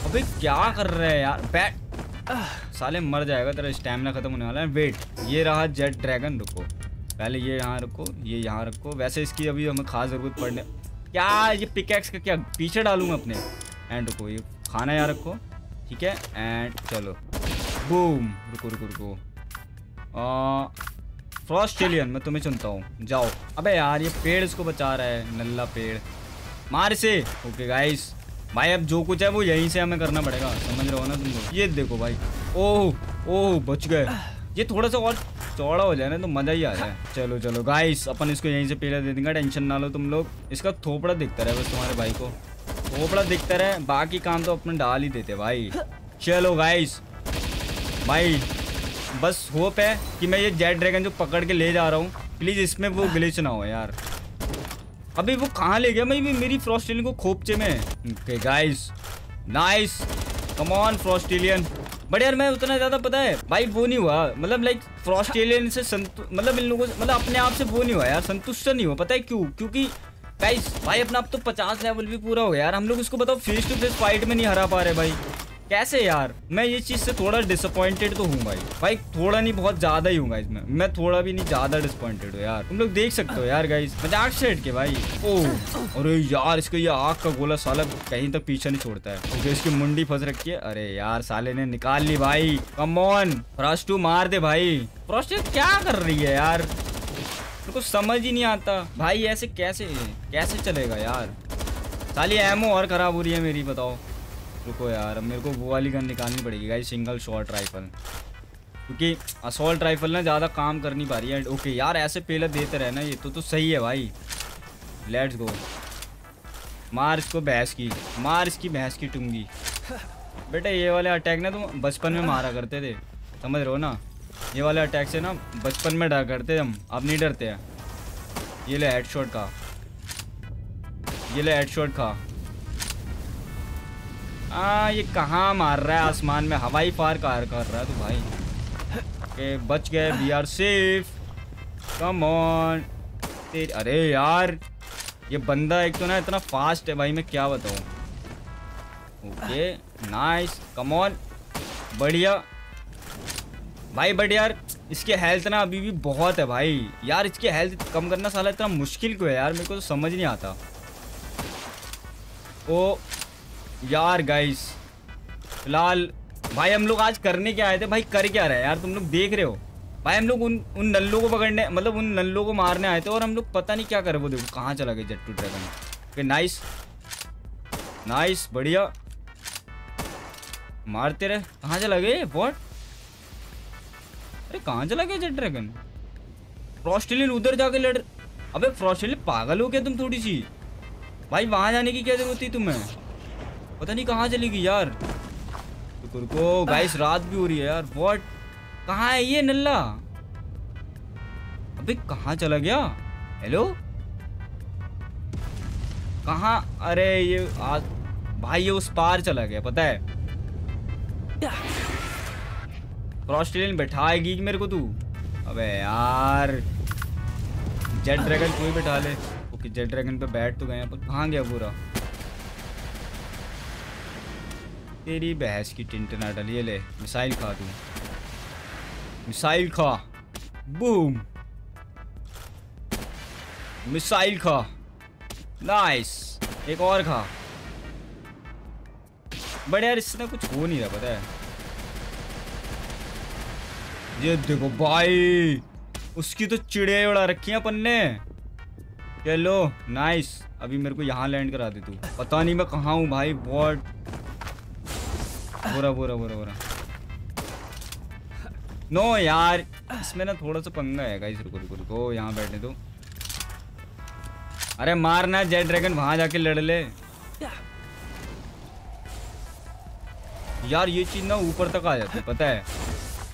अबे क्या कर रहे हैं यार, बैठ साले, मर जाएगा तेरा स्टैमिना खत्म होने वाला है। वेट, ये रहा जेट ड्रैगन, रुको पहले ये यहाँ रखो, ये यहाँ रखो। वैसे इसकी अभी हमें खास जरूरत पड़ने क्या, ये पिकैक्स का क्या पीछे डालूंगा अपने। एंड रुको, ये खाना यहाँ रखो, ठीक है। एंड चलो बूम, रुको रुको रुको। फ्रॉस्ट्रेलियन मैं तुम्हें चुनता हूँ, जाओ। अबे यार ये पेड़ इसको बचा रहा है, नल्ला पेड़, मार से। ओके गाइस भाई अब जो कुछ है वो यहीं से हमें करना पड़ेगा, समझ रहे हो ना तुमको। ये देखो भाई, ओह ओह बच गए। ये थोड़ा सा और चौड़ा हो जाए ना तो मज़ा ही आ जाए। चलो चलो गाइस अपन इसको यहीं से पेड़ा दे देंगे, टेंशन ना लो तुम लोग। इसका थोपड़ा दिखता रहे बस, तुम्हारे भाई को थोपड़ा दिखता रहे, बाकी काम तो अपने डाल ही देते भाई। चलो गाइस भाई बस होप है कि मैं ये जेट ड्रैगन जो पकड़ के ले जा रहा हूँ, प्लीज़ इसमें वो ग्लिच ना हो यार। अभी वो कहाँ ले गया, मैं मेरी फ्रॉस्ट्रेलियन को खोपचे में। Okay guys nice, come on Frostallion. But यार मैं उतना ज़्यादा पता है भाई वो नहीं हुआ, मतलब लाइक फ्रॉस्ट्रेलियन से मतलब इन लोगों से मतलब अपने आप से वो नहीं हुआ यार, संतुष्ट नहीं हुआ। पता है क्यों, क्योंकि गाइस भाई अपना आप तो 50 लेवल भी पूरा हो गया यार, हम लोग इसको बताओ फेस टू फेस फाइट में नहीं हरा पा रहे भाई, कैसे यार। मैं ये चीज़ से थोड़ा डिसअपॉइंटेड तो हूँ भाई, भाई थोड़ा नहीं बहुत ज़्यादा ही हूँ गाइस। मैं थोड़ा भी नहीं, ज़्यादा डिसअपॉइंटेड हूँ यार, तुम लोग देख सकते हो यार गाइस, मजाक से हट के भाई। ओह अरे यार इसको ये आग का गोला साला कहीं तक पीछा नहीं छोड़ता है। ओके इसकी मुंडी फंस रखी है, अरे यार साले ने निकाल ली भाई। कम ऑन फ्रॉस्टू मार दे भाई। फ्रॉस्टू क्या कर रही है यार, कुछ समझ ही नहीं आता भाई, ऐसे कैसे कैसे चलेगा यार। साली एमओ और खराब हो रही है मेरी, बताओ। रुको यार मेरे को वो वाली गन निकालनी पड़ेगी गाइस, सिंगल शॉट राइफल, क्योंकि असॉल्ट राइफल ना ज़्यादा काम कर नहीं पा रही है। ओके यार ऐसे पेला देते रहना, ये तो सही है भाई। लेट्स गो, मार इसको भैंस की, मार इसकी भैंस की टुंगी। बेटा ये वाले अटैक ना तुम बचपन में मारा करते थे, समझ रहे हो ना, ये वाले अटैक से ना बचपन में डर करते हम, अब नहीं डरते हैं। ये ले हेडशॉट का, ये ले हेडशॉट का। ये कहाँ मार रहा है, आसमान में हवाई फायर कार कर रहा है तो भाई। के बच गए, we are safe, come on. अरे यार ये बंदा एक तो ना इतना फास्ट है भाई, मैं क्या बताऊँ। ओके नाइस, कम ऑन, बढ़िया भाई। बट यार इसकी हेल्थ ना अभी भी बहुत है भाई, यार इसकी हेल्थ कम करना साला इतना मुश्किल क्यों है यार, मेरे को तो समझ नहीं आता। ओ यार गाइस फिलहाल भाई हम लोग आज करने क्या आए थे भाई, कर क्या रहे हैं यार, तुम लोग देख रहे हो भाई। हम लोग उन नल्लों को पकड़ने मतलब उन नल्लों को मारने आए थे, और हम लोग पता नहीं क्या कर रहे। वो देखो कहाँ चला गया jet dragon. Okay nice nice, बढ़िया, मारते रहे। कहाँ चला गए, वॉट, अरे कहाँ चला गया जेट ड्रैगन। फ्रॉस्ट्रेलियन उधर जाके लड़, अबे फ्रॉस्ट्रेलियन पागल हो गया तुम थोड़ी सी भाई, वहाँ जाने की क्या जरूरत थी तुम्हें, पता नहीं कहाँ चलेगी यार। रुको रुको गाइस रात भी हो रही है यार, व्हाट कहाँ है ये नल्ला, अबे कहाँ चला गया, हेलो कहाँ, अरे ये भाई ये उस पार चला गया पता है। फ्रॉस्ट्रेलियन बैठाएगी मेरे को तू, अबे यार जेट ड्रैगन कोई बैठा ले। ओके जेट ड्रैगन पे बैठ तो गए, कहाँ गया पूरा, तेरी बहस की टिंटना डालिए, ले मिसाइल खा तू, मिसाइल खा, बूम, मिसाइल खा, नाइस, एक और खा। बट यार इससे कुछ हो नहीं रहा पता है। ये देखो भाई उसकी तो चिड़िया उड़ा रखी है अपन ने। चलो नाइस, अभी मेरे को यहाँ लैंड करा दे तू, पता नहीं मैं कहाँ हूँ भाई। What, Bora Bora Bora Bora, no यार इसमें ना थोड़ा सा पंगा है गाइस, रुको रुको रुको यहाँ बैठने दो। अरे मारना जेट ड्रैगन, वहां जाके लड़ ले यार। ये चीज ना ऊपर तक आ जाती है, पता है।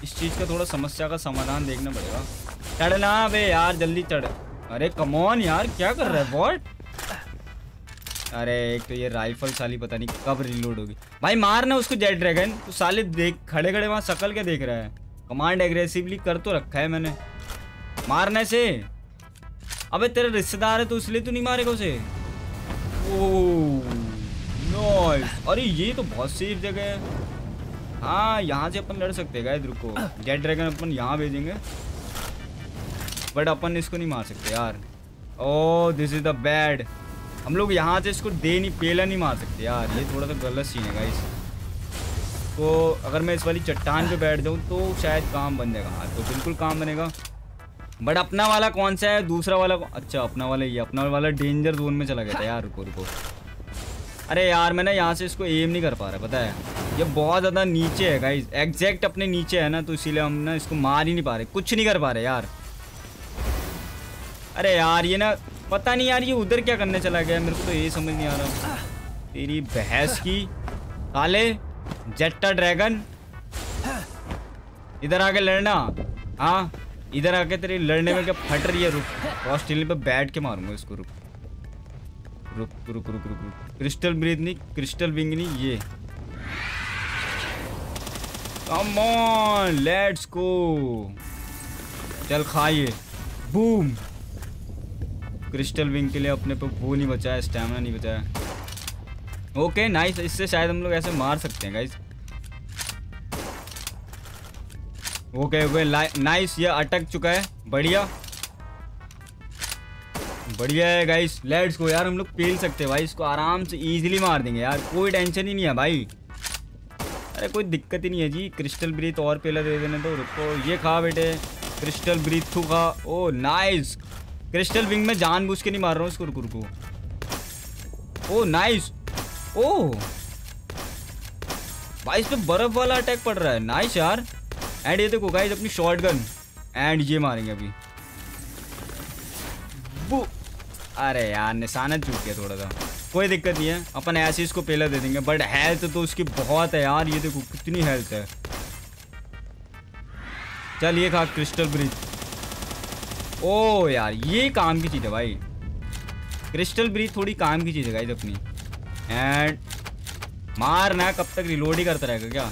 इस चीज का थोड़ा समस्या का समाधान देखना पड़ेगा। चढ़ना बे यार, जल्दी चढ़। अरे कमॉन यार, क्या कर रहा है बॉट। अरे एक तो ये राइफल साली पता नहीं कब रिलोड होगी। भाई मारना उसको जेट ड्रैगन, तो साले देख खड़े खड़े वहां सकल के देख रहा है। कमांड एग्रेसिवली कर तो रखा है मैंने मारने से। अबे तेरा रिश्तेदार है तो इसलिए तू नहीं मारेगा उसे। Oh nice. अरे ये तो बहुत सेफ जगह है। हाँ यहाँ से अपन लड़ सकते हैं। रुको, जेट ड्रैगन अपन यहाँ भेजेंगे, बट अपन इसको नहीं मार सकते यार। Oh this is the bad. हम लोग यहाँ से इसको दे नहीं पेला नहीं मार सकते यार। ये थोड़ा सा गलत सीन है गाइस। तो अगर मैं इस वाली चट्टान पे बैठ जाऊँ तो शायद काम बन जाएगा। हाँ तो बिल्कुल काम बनेगा। बट अपना वाला कौन सा है, दूसरा वाला? अच्छा अपना वाला ये, अपना वाला डेंजर जोन में चला गया था यार। रुको रुको, अरे यार मैंने यहाँ से इसको एम नहीं कर पा रहा, पता है। ये बहुत ज़्यादा नीचे है गाइस, एग्जैक्ट अपने नीचे है ना, तो इसीलिए हम ना इसको मार ही नहीं पा रहे, कुछ नहीं कर पा रहे यार। अरे यार ये ना पता नहीं यार ये उधर क्या करने चला गया, मेरे को तो ये समझ नहीं आ रहा। तेरी भैंस की काले जेट्टा ड्रैगन, इधर आके लड़ना। हाँ इधर आके, तेरे लड़ने में क्या फट रही है। रुक, फ्रॉस्टरीलियन पे बैठ के मारूंगा इसको। रुक रुक रुक रुक रुक रुक, क्रिस्टल ब्रीथ नहीं, क्रिस्टल विंग नहीं, ये। कम ऑन लेट्स गो, चल खाइए बूम। क्रिस्टल विंग के लिए अपने पे वो नहीं बचाया, स्टैमिना नहीं बचाया। ओके नाइस, इससे शायद हम लोग ऐसे मार सकते हैं गाइस। ओके ओके नाइस, ये अटक चुका है, बढ़िया बढ़िया है गाइस। लेट्स गो यार, हम लोग पेल सकते हैं भाई इसको, आराम से इजीली मार देंगे यार, कोई टेंशन ही नहीं है भाई। अरे कोई दिक्कत ही नहीं है जी। क्रिस्टल ब्रीथ और पेला दे देने तो। रुको ये खा बेटे, क्रिस्टल ब्रीथ तू खा। ओ नाइस, क्रिस्टल विंग में जानबूझ के नहीं मार रहा हूँ इसको। रुको रुको, ओ नाइस। ओ भाई इस पर बर्फ वाला अटैक पड़ रहा है, नाइस यार। एंड ये देखो गाइस अपनी शॉटगन, एंड ये मारेंगे अभी वो। अरे यार निशाना चूक गया थोड़ा सा, कोई दिक्कत नहीं है, अपन ऐसे इसको पहला दे देंगे। बट हेल्थ तो उसकी बहुत है यार, ये देखो कितनी हेल्थ है। चल ये खा क्रिस्टल ब्रीथ। ओ यार ये काम की चीज़ है भाई, क्रिस्टल ब्रीथ थोड़ी काम की चीज़ है गाइस अपनी। एंड मारना, कब तक रिलोड ही करता रहेगा क्या।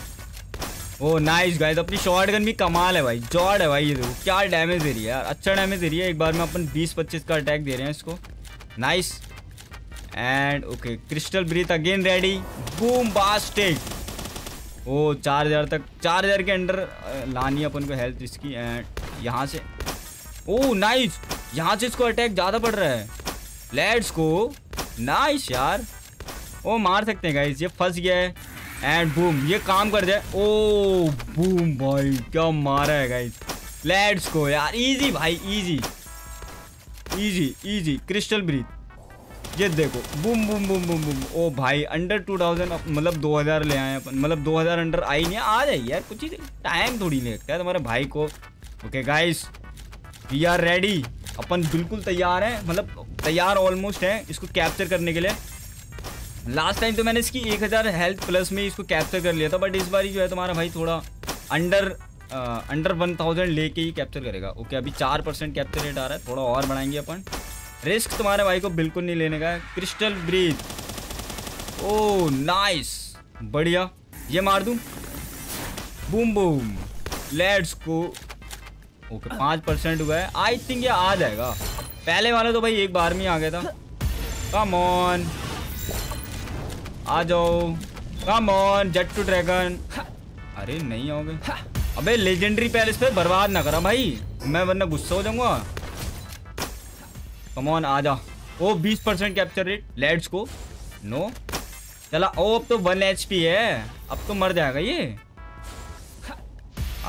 ओ नाइस गाइस, अपनी शॉटगन भी कमाल है भाई, जॉड है भाई। ये देखो क्या डैमेज दे रही है यार, अच्छा डैमेज दे रही है। एक बार में अपन 20-25 का अटैक दे रहे हैं इसको, nice. And okay crystal breath again ready, boom बास्टिक। ओ 4000 तक, 4000 के अंडर लानी अपन को हेल्थ इसकी। एंड यहाँ से, ओ नाइस, यहाँ से इसको अटैक ज़्यादा पड़ रहा है। लेट्स गो, नाइस यार। ओ मार सकते हैं गाइस, ये फंस गया है। एंड बूम, ये काम कर जाए। ओ बूम भाई, क्या मारा है गाइस। लेट्स गो यार, इजी भाई, easy easy easy. Crystal breath, ये देखो boom boom boom boom boom. Oh भाई अंडर 2000, मतलब 2000 ले आए अपन, मतलब 2000 अंडर आई नहीं, आ जाइए यार, कुछ ही टाइम थोड़ी लगता है तुम्हारे भाई को। Okay guys we are ready, अपन बिल्कुल तैयार हैं, मतलब तैयार ऑलमोस्ट हैं इसको कैप्चर करने के लिए। लास्ट टाइम तो मैंने इसकी 1000 हेल्थ प्लस में इसको कैप्चर कर लिया था, बट इस बार जो है तुम्हारा भाई थोड़ा अंडर 1000 लेके ही कैप्चर करेगा। ओके अभी 4% कैप्चर रेट आ रहा है, थोड़ा और बढ़ाएंगे अपन। रिस्क तुम्हारे भाई को बिल्कुल नहीं लेने का है। क्रिस्टल ब्रीथ, ओ नाइस, बढ़िया, ये मार दूँ, boom boom. Let's go, okay 5% हुआ है, आई थिंक ये आ जाएगा। पहले वाला तो भाई एक बार में आ गया था। कम ऑन आ जाओ, कम ऑन जेट्टू ड्रैगन। अरे नहीं आओगे। अबे लेजेंडरी पैलेस पे बर्बाद ना करा भाई, मैं वरना गुस्सा हो जाऊंगा। कम ऑन आ जा। Oh 20% capture rate, let's go. No चला। ओ अब तो 1 HP है, अब तो मर जाएगा ये।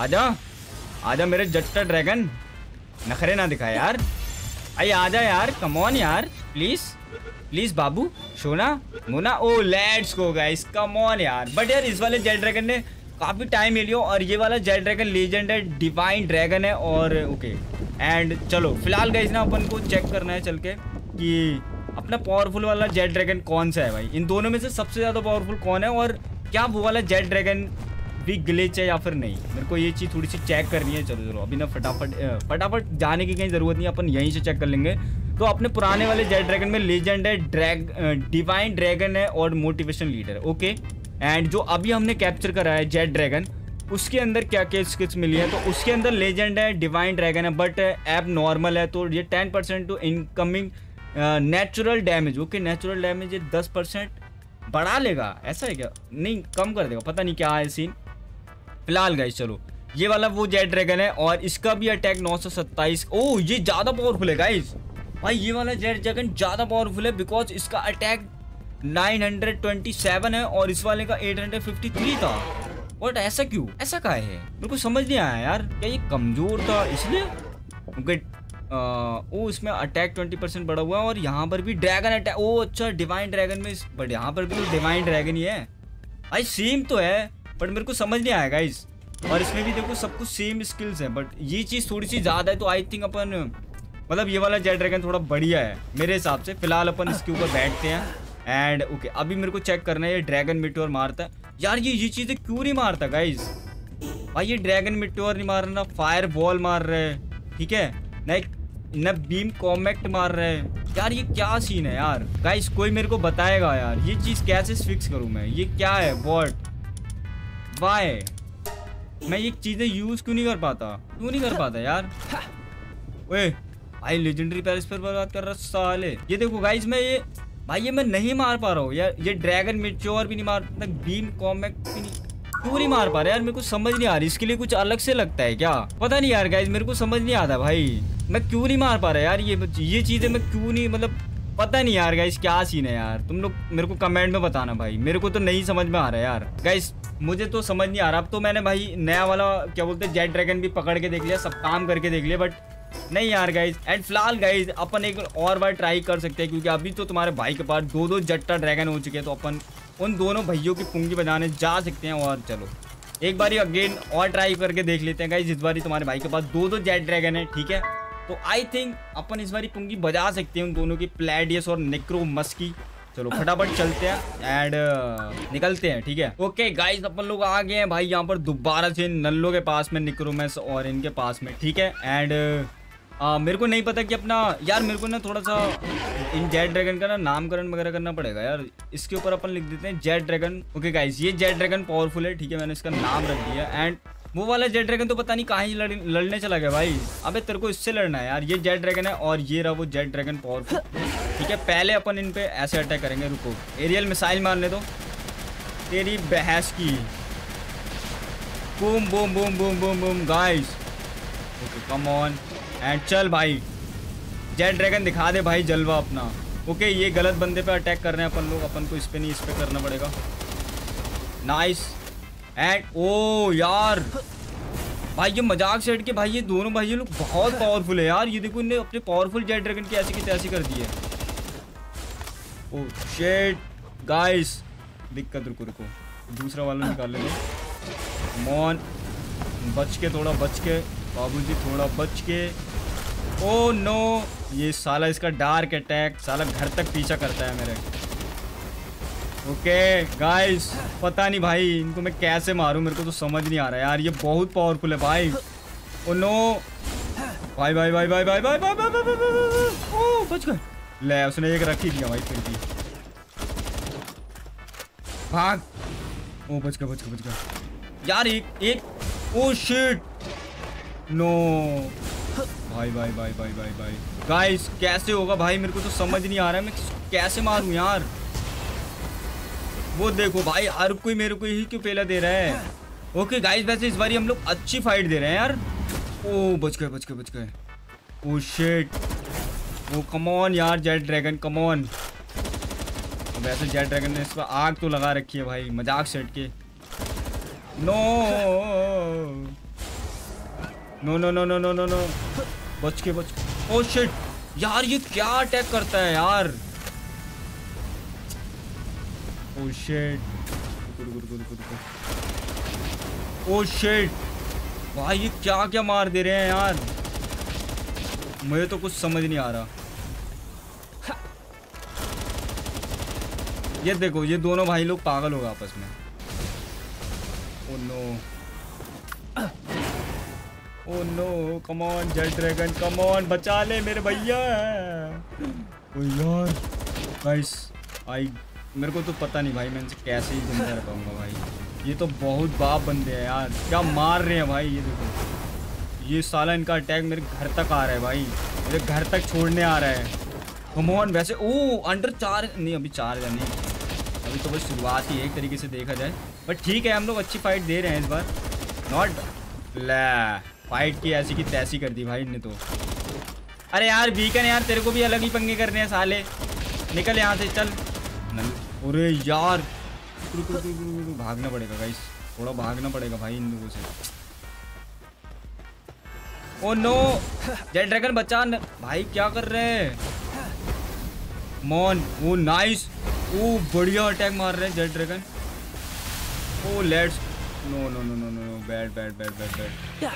आजा आजा मेरे जेट्टा ड्रैगन, नखरे ना दिखा यार। अरे आजा यार, कम ऑन यार, प्लीज प्लीज बाबू, सोना मोना। Oh let's go guys, come on यार। बट यार इस वाले जेट ड्रैगन ने काफ़ी टाइम ले लिया, और ये वाला जेट ड्रैगन लेजेंड है, डिवाइन ड्रैगन है। और ओके एंड चलो फिलहाल गाइस ना अपन को चेक करना है चल के कि अपना पावरफुल वाला जेट ड्रैगन कौन सा है भाई? इन दोनों में से सबसे ज़्यादा पावरफुल कौन है और क्या वो वाला जेट ड्रैगन भी ग्लिच है या फिर नहीं? मेरे को ये चीज़ थोड़ी सी चेक करनी है। चलो चलो अभी ना फटाफट जाने की कहीं ज़रूरत नहीं, अपन यहीं से चेक कर लेंगे। तो अपने पुराने वाले जेट ड्रैगन में लीजेंड है, डिवाइन ड्रैगन है और मोटिवेशन लीडर है। ओके, एंड जो अभी हमने कैप्चर करा है जेट ड्रैगन, उसके अंदर क्या क्या स्किल्स मिली है? तो उसके अंदर लेजेंड है, डिवाइन ड्रैगन है, बट एब नॉर्मल है। तो ये 10% to incoming natural damage. Okay, natural damage ये 10% बढ़ा लेगा, ऐसा है क्या? नहीं, कम कर देगा, पता नहीं क्या है सीन। फिलहाल गाइस चलो ये वाला वो जेट ड्रैगन है और इसका भी अटैक 927। ओ ये ज़्यादा पावरफुल है गाइस, भाई ये वाला जेट ड्रैगन ज़्यादा पावरफुल है बिकॉज इसका अटैक 927 है और इस वाले का 853 था। और ऐसा क्यों, ऐसा काहे है? मेरे को समझ नहीं आया यार, क्या ये कमज़ोर था इसलिए? ओके, ओ इसमें अटैक 20% बढ़ा हुआ है और यहाँ पर भी ड्रैगन अटैक। ओ अच्छा डिवाइन ड्रैगन में, बट यहाँ पर भी तो डिवाइन ड्रैगन ही है भाई, सेम तो है बट मेरे को समझ नहीं आया गाइस। और इसमें भी देखो सब कुछ सेम स्किल्स है बट ये चीज़ थोड़ी सी ज़्यादा है। तो आई थिंक अपन मतलब ये वाला जेट ड्रैगन थोड़ा बढ़िया है मेरे हिसाब से। फिलहाल अपन इसके ऊपर बैठते हैं एंड ओके अभी मेरे को चेक करना है ये ड्रैगन मिट्योर मारता है यार। ये चीज़ें क्यों नहीं मारता गाइज? भाई ये ड्रैगन मिट्योर नहीं मार रहा, ना फायर बॉल मार रहे, ठीक है ना बीम कॉमेक्ट मार रहे यार। ये क्या सीन है यार गाइज? कोई मेरे को बताएगा यार ये चीज़ कैसे फिक्स करूँ मैं? ये क्या है? वॉट वाई मैं ये चीज़ें यूज़ क्यों नहीं कर पाता? यार ओए भाई लेजेंडरी पैरिस पर बात कर रहा साले। ये देखो गाइज मैं ये भाई ये मैं नहीं मार पा रहा हूँ यार। ये ड्रैगन मिट्योर भी नहीं मार, बीम कॉमेक्ट भी नहीं, क्यों नहीं मार पा रहा यार? मेरे को समझ नहीं आ रही, इसके लिए कुछ अलग से लगता है क्या? पता नहीं यार गाइज मेरे को समझ नहीं आता भाई मैं क्यों नहीं मार पा रहा यार। ये चीज़ें मैं क्यों नहीं, मतलब पता नहीं यार गाइज क्या सीन है यार। तुम लोग मेरे को कमेंट में बताना भाई, मेरे को तो नहीं समझ में आ रहा यार गाइज, मुझे तो समझ नहीं आ रहा। अब तो मैंने भाई नया वाला क्या बोलते हैं जेट ड्रैगन भी पकड़ के देख लिया, सब काम करके देख लिया बट नहीं यार गाइज। एंड फिलहाल गाइज अपन एक और बार ट्राई कर सकते हैं क्योंकि अभी तो तुम्हारे भाई के पास 2-2 जट्टा ड्रैगन हो चुके हैं। तो अपन उन दोनों भाइयों की पूंजी बनाने जा सकते हैं। और चलो एक बार अगेन और ट्राई करके देख लेते हैं गाइज। इस बार तुम्हारे भाई के पास 2-2 जेट ड्रैगन है, ठीक है? तो आई थिंक अपन इस बार पूंजी बजा सकते हैं उन दोनों की, पलाडियस और नेक्रोमस की। चलो फटाफट चलते हैं एंड निकलते हैं, ठीक है? ओके गाइज अपन लोग आ गए हैं भाई यहाँ पर दोबारा से नल्लो के पास में, नेक्रोमस और इनके पास में, ठीक है? एंड मेरे को नहीं पता कि अपना यार मेरे को ना थोड़ा सा इन जेट ड्रैगन का ना नामकरण वगैरह करना पड़ेगा यार। इसके ऊपर अपन लिख देते हैं जेट ड्रैगन। ओके गाइज ये जेट ड्रैगन पावरफुल है, ठीक है? मैंने इसका नाम रख दिया। एंड वो वाला जेट ड्रैगन तो पता नहीं कहाँ ही लड़ने चला गया भाई। अबे तेरे को इससे लड़ना है यार, ये जेट ड्रैगन है और ये रहा वो जेट ड्रैगन पावरफुल, ठीक है? पहले अपन इन पे ऐसे अटैक करेंगे, रुको एरियल मिसाइल मारने दो तेरी बहस की। Boom boom boom boom boom boom guys, okay come on and चल भाई जेट ड्रैगन दिखा दे भाई जलवा अपना। ओके ये गलत बंदे पे अटैक कर रहे हैं अपन लोग, अपन को इस पर नहीं इस पर करना पड़ेगा। नाइस एंड ओ यार भाई ये मजाक सेट के भाई ये दोनों भाई ये लोग बहुत पावरफुल है यार। ये देखो इन्हें अपने पावरफुल जेट ड्रैगन की ऐसी की तैसी कर दी है। ओ शेट गाइस दिक्कत, रुको रुको दूसरा वाला निकाल लेंगे। मॉन बच के, थोड़ा बच के बाबूजी, थोड़ा बच के। ओ नो ये साला इसका डार्क अटैक साला घर तक पीछा करता है मेरे। ओके गाइस पता नहीं भाई इनको मैं कैसे मारूं, मेरे को तो समझ नहीं आ रहा यार। ये बहुत पावरफुल है भाई। ओ नो भाई भाई भाई भाई भाई भाई भाई भाई भाई ओ बच गए। ले उसने एक रख ही दिया भाई, फिर भी भाग। ओ बच गया यार एक ओ शिट नो भाई भाई भाई भाई भाई भाई गाइस कैसे होगा भाई? मेरे को तो समझ नहीं आ रहा है मैं कैसे मारूं यार। वो देखो भाई हर कोई मेरे को यही क्यों पहला दे रहा है। ओके गाइस वैसे इस बार हम लोग अच्छी फाइट दे रहे हैं यार। ओ बच गए oh shit oh come on यार जेट ड्रैगन कम ऑन। वैसे जेट ड्रैगन ने इस पर आग तो लगा रखी है भाई मजाक सेट के। No no no no no no no no बच के ओ शिट यार ये क्या अटैक करता है यार। ओ शिट भाई ये क्या क्या मार दे रहे हैं यार, मुझे तो कुछ समझ नहीं आ रहा। ये देखो ये दोनों भाई लोग पागल होगा आपस में। Oh no, oh no, come on Jet Dragon, come on बचा ले मेरे भैया। ओ यार गाइस आई, मेरे को तो पता नहीं भाई मैं इनसे कैसे ही घूमता रह पाऊंगा भाई। ये तो बहुत बाप बंदे हैं यार, क्या मार रहे हैं भाई। ये देखो ये साला इनका अटैक मेरे घर तक आ रहा है भाई, मेरे घर तक छोड़ने आ रहा है। कम ऑन, वैसे ओ अंडर चार नहीं, अभी चार नहीं, अभी तो बस शुरुआत ही है एक तरीके से देखा जाए। बट ठीक है हम लोग अच्छी फाइट दे रहे हैं इस बार। नॉट ला फाइट की ऐसी की तैसी कर दी भाई इनने तो। अरे यार बीकन यार तेरे को भी अलग ही पंगे करने हैं साले, निकल यहाँ से चल। अरे यार भागना पड़ेगा गाइस, थोड़ा भागना पड़ेगा भाई इन लोगों से। ओ नो जेटड्रैगन बचा न भाई, क्या कर रहे हैं मॉन। ओ नाइस, ओ बढ़िया अटैक मार रहे हैं Jet Dragon. Oh let's no no no no no, bad bad bad bad bad.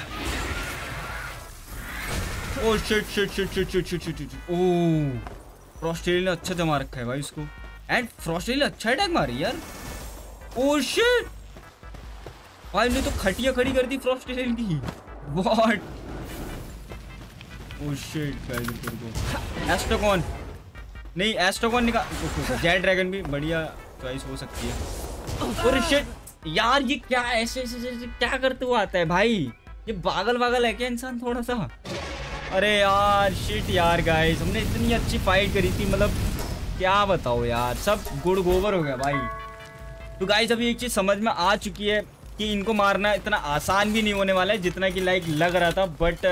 Oh shit shit shit shit shit shit shit. Oh फ्रॉस्ट्रेलियन ने अच्छा जमा रखा है भाई इसको, एंड फ्रॉस्ट्रेलियन अच्छा अटैक मारी यार। ओ शिट भाई ने तो खटिया खड़ी कर दी फ्रॉस्ट्रेलियन की। व्हाट ओ शिट गाइस, देखो एस्ट्रोकॉन नहीं, एस्ट्रोकॉन निकाल। जेट ड्रैगन भी बढ़िया चॉइस हो सकती है। और शिट यार ये क्या ऐसे ऐसे क्या करते हुआ आता है भाई, ये पागल वागल है क्या इंसान थोड़ा सा। अरे यार शिट यार गाइस, हमने इतनी अच्छी फाइट करी थी, मतलब क्या बताओ यार, सब गुड़ गोबर हो गया भाई। तो गाइस अभी एक चीज़ समझ में आ चुकी है कि इनको मारना इतना आसान भी नहीं होने वाला है जितना कि लाइक लग रहा था। बट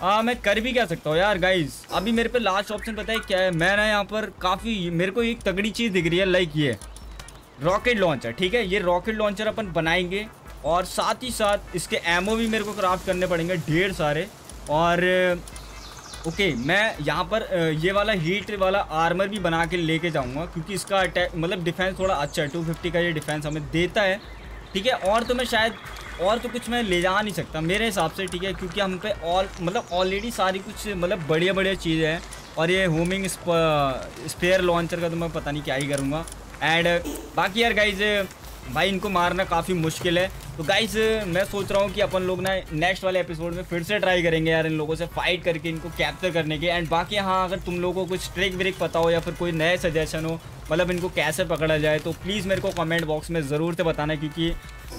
हाँ मैं कर भी क्या सकता हूँ यार गाइस। अभी मेरे पे लास्ट ऑप्शन पता है क्या है, मैं ना यहाँ पर काफ़ी मेरे को एक तगड़ी चीज़ दिख रही है, लाइक ये रॉकेट लॉन्चर। ठीक है ये रॉकेट लॉन्चर अपन बनाएंगे, और साथ ही साथ इसके एमओ भी मेरे को क्राफ्ट करने पड़ेंगे ढेर सारे। और ओके मैं यहाँ पर ये वाला हीट वाला आर्मर भी बना के लेके जाऊँगा, क्योंकि इसका अटैक मतलब डिफेंस थोड़ा अच्छा है, 250 का ये डिफेंस हमें देता है। ठीक है और तो मैं शायद और तो कुछ मैं ले जा नहीं सकता मेरे हिसाब से। ठीक है क्योंकि हम पे ऑल मतलब ऑलरेडी सारी कुछ मतलब बढ़िया बढ़िया चीज़ें हैं। और ये होमिंग स्पेयर लॉन्चर का तो मैं पता नहीं क्या ही करूँगा। एंड बाकी यार गाइज भाई इनको मारना काफ़ी मुश्किल है। तो गाइस मैं सोच रहा हूँ कि अपन लोग ना नेक्स्ट वाले एपिसोड में फिर से ट्राई करेंगे यार इन लोगों से फाइट करके इनको कैप्चर करने के। एंड बाकी हाँ अगर तुम लोगों को कुछ ट्रिक व्रिक पता हो या फिर कोई नए सजेशन हो मतलब इनको कैसे पकड़ा जाए, तो प्लीज़ मेरे को कमेंट बॉक्स में ज़रूर से बताना। क्योंकि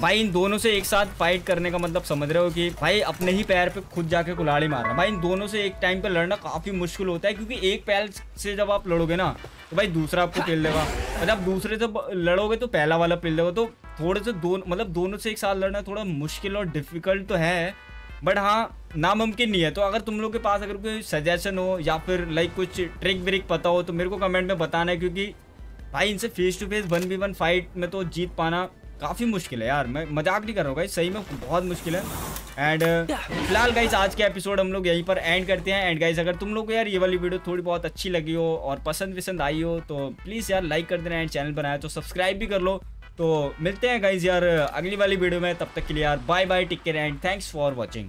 भाई इन दोनों से एक साथ फाइट करने का मतलब समझ रहे हो कि भाई अपने ही पैर पे खुद जाके कुल्हाड़ी मारना। भाई इन दोनों से एक टाइम पे लड़ना काफ़ी मुश्किल होता है, क्योंकि एक पैर से जब आप लड़ोगे ना तो भाई दूसरा आपको पेल देगा, और आप दूसरे से लड़ोगे तो पहला वाला पेल देगा। तो थोड़े से दोनों से एक साथ लड़ना थोड़ा मुश्किल और डिफ़िकल्ट तो है, बट हाँ नामुमकिन नहीं है। तो अगर तुम लोग के पास अगर कोई सजेशन हो या फिर लाइक कुछ ट्रिक व्रिक पता हो तो मेरे को कमेंट में बताना है, क्योंकि भाई इनसे face to face 1v1 fight में तो जीत पाना काफ़ी मुश्किल है यार। मैं मजाक नहीं कर रहा हूँ गाइस, सही में बहुत मुश्किल है। एंड फिलहाल गाइस आज के एपिसोड हम लोग यहीं पर एंड करते हैं। एंड गाइस अगर तुम लोग को यार ये वाली वीडियो थोड़ी बहुत अच्छी लगी हो और पसंद आई हो तो प्लीज़ यार लाइक कर देना, एंड चैनल पर आया तो सब्सक्राइब भी कर लो। तो मिलते हैं गाइस यार अगली वाली वीडियो में, तब तक के लिए यार bye bye, take care and thanks for watching.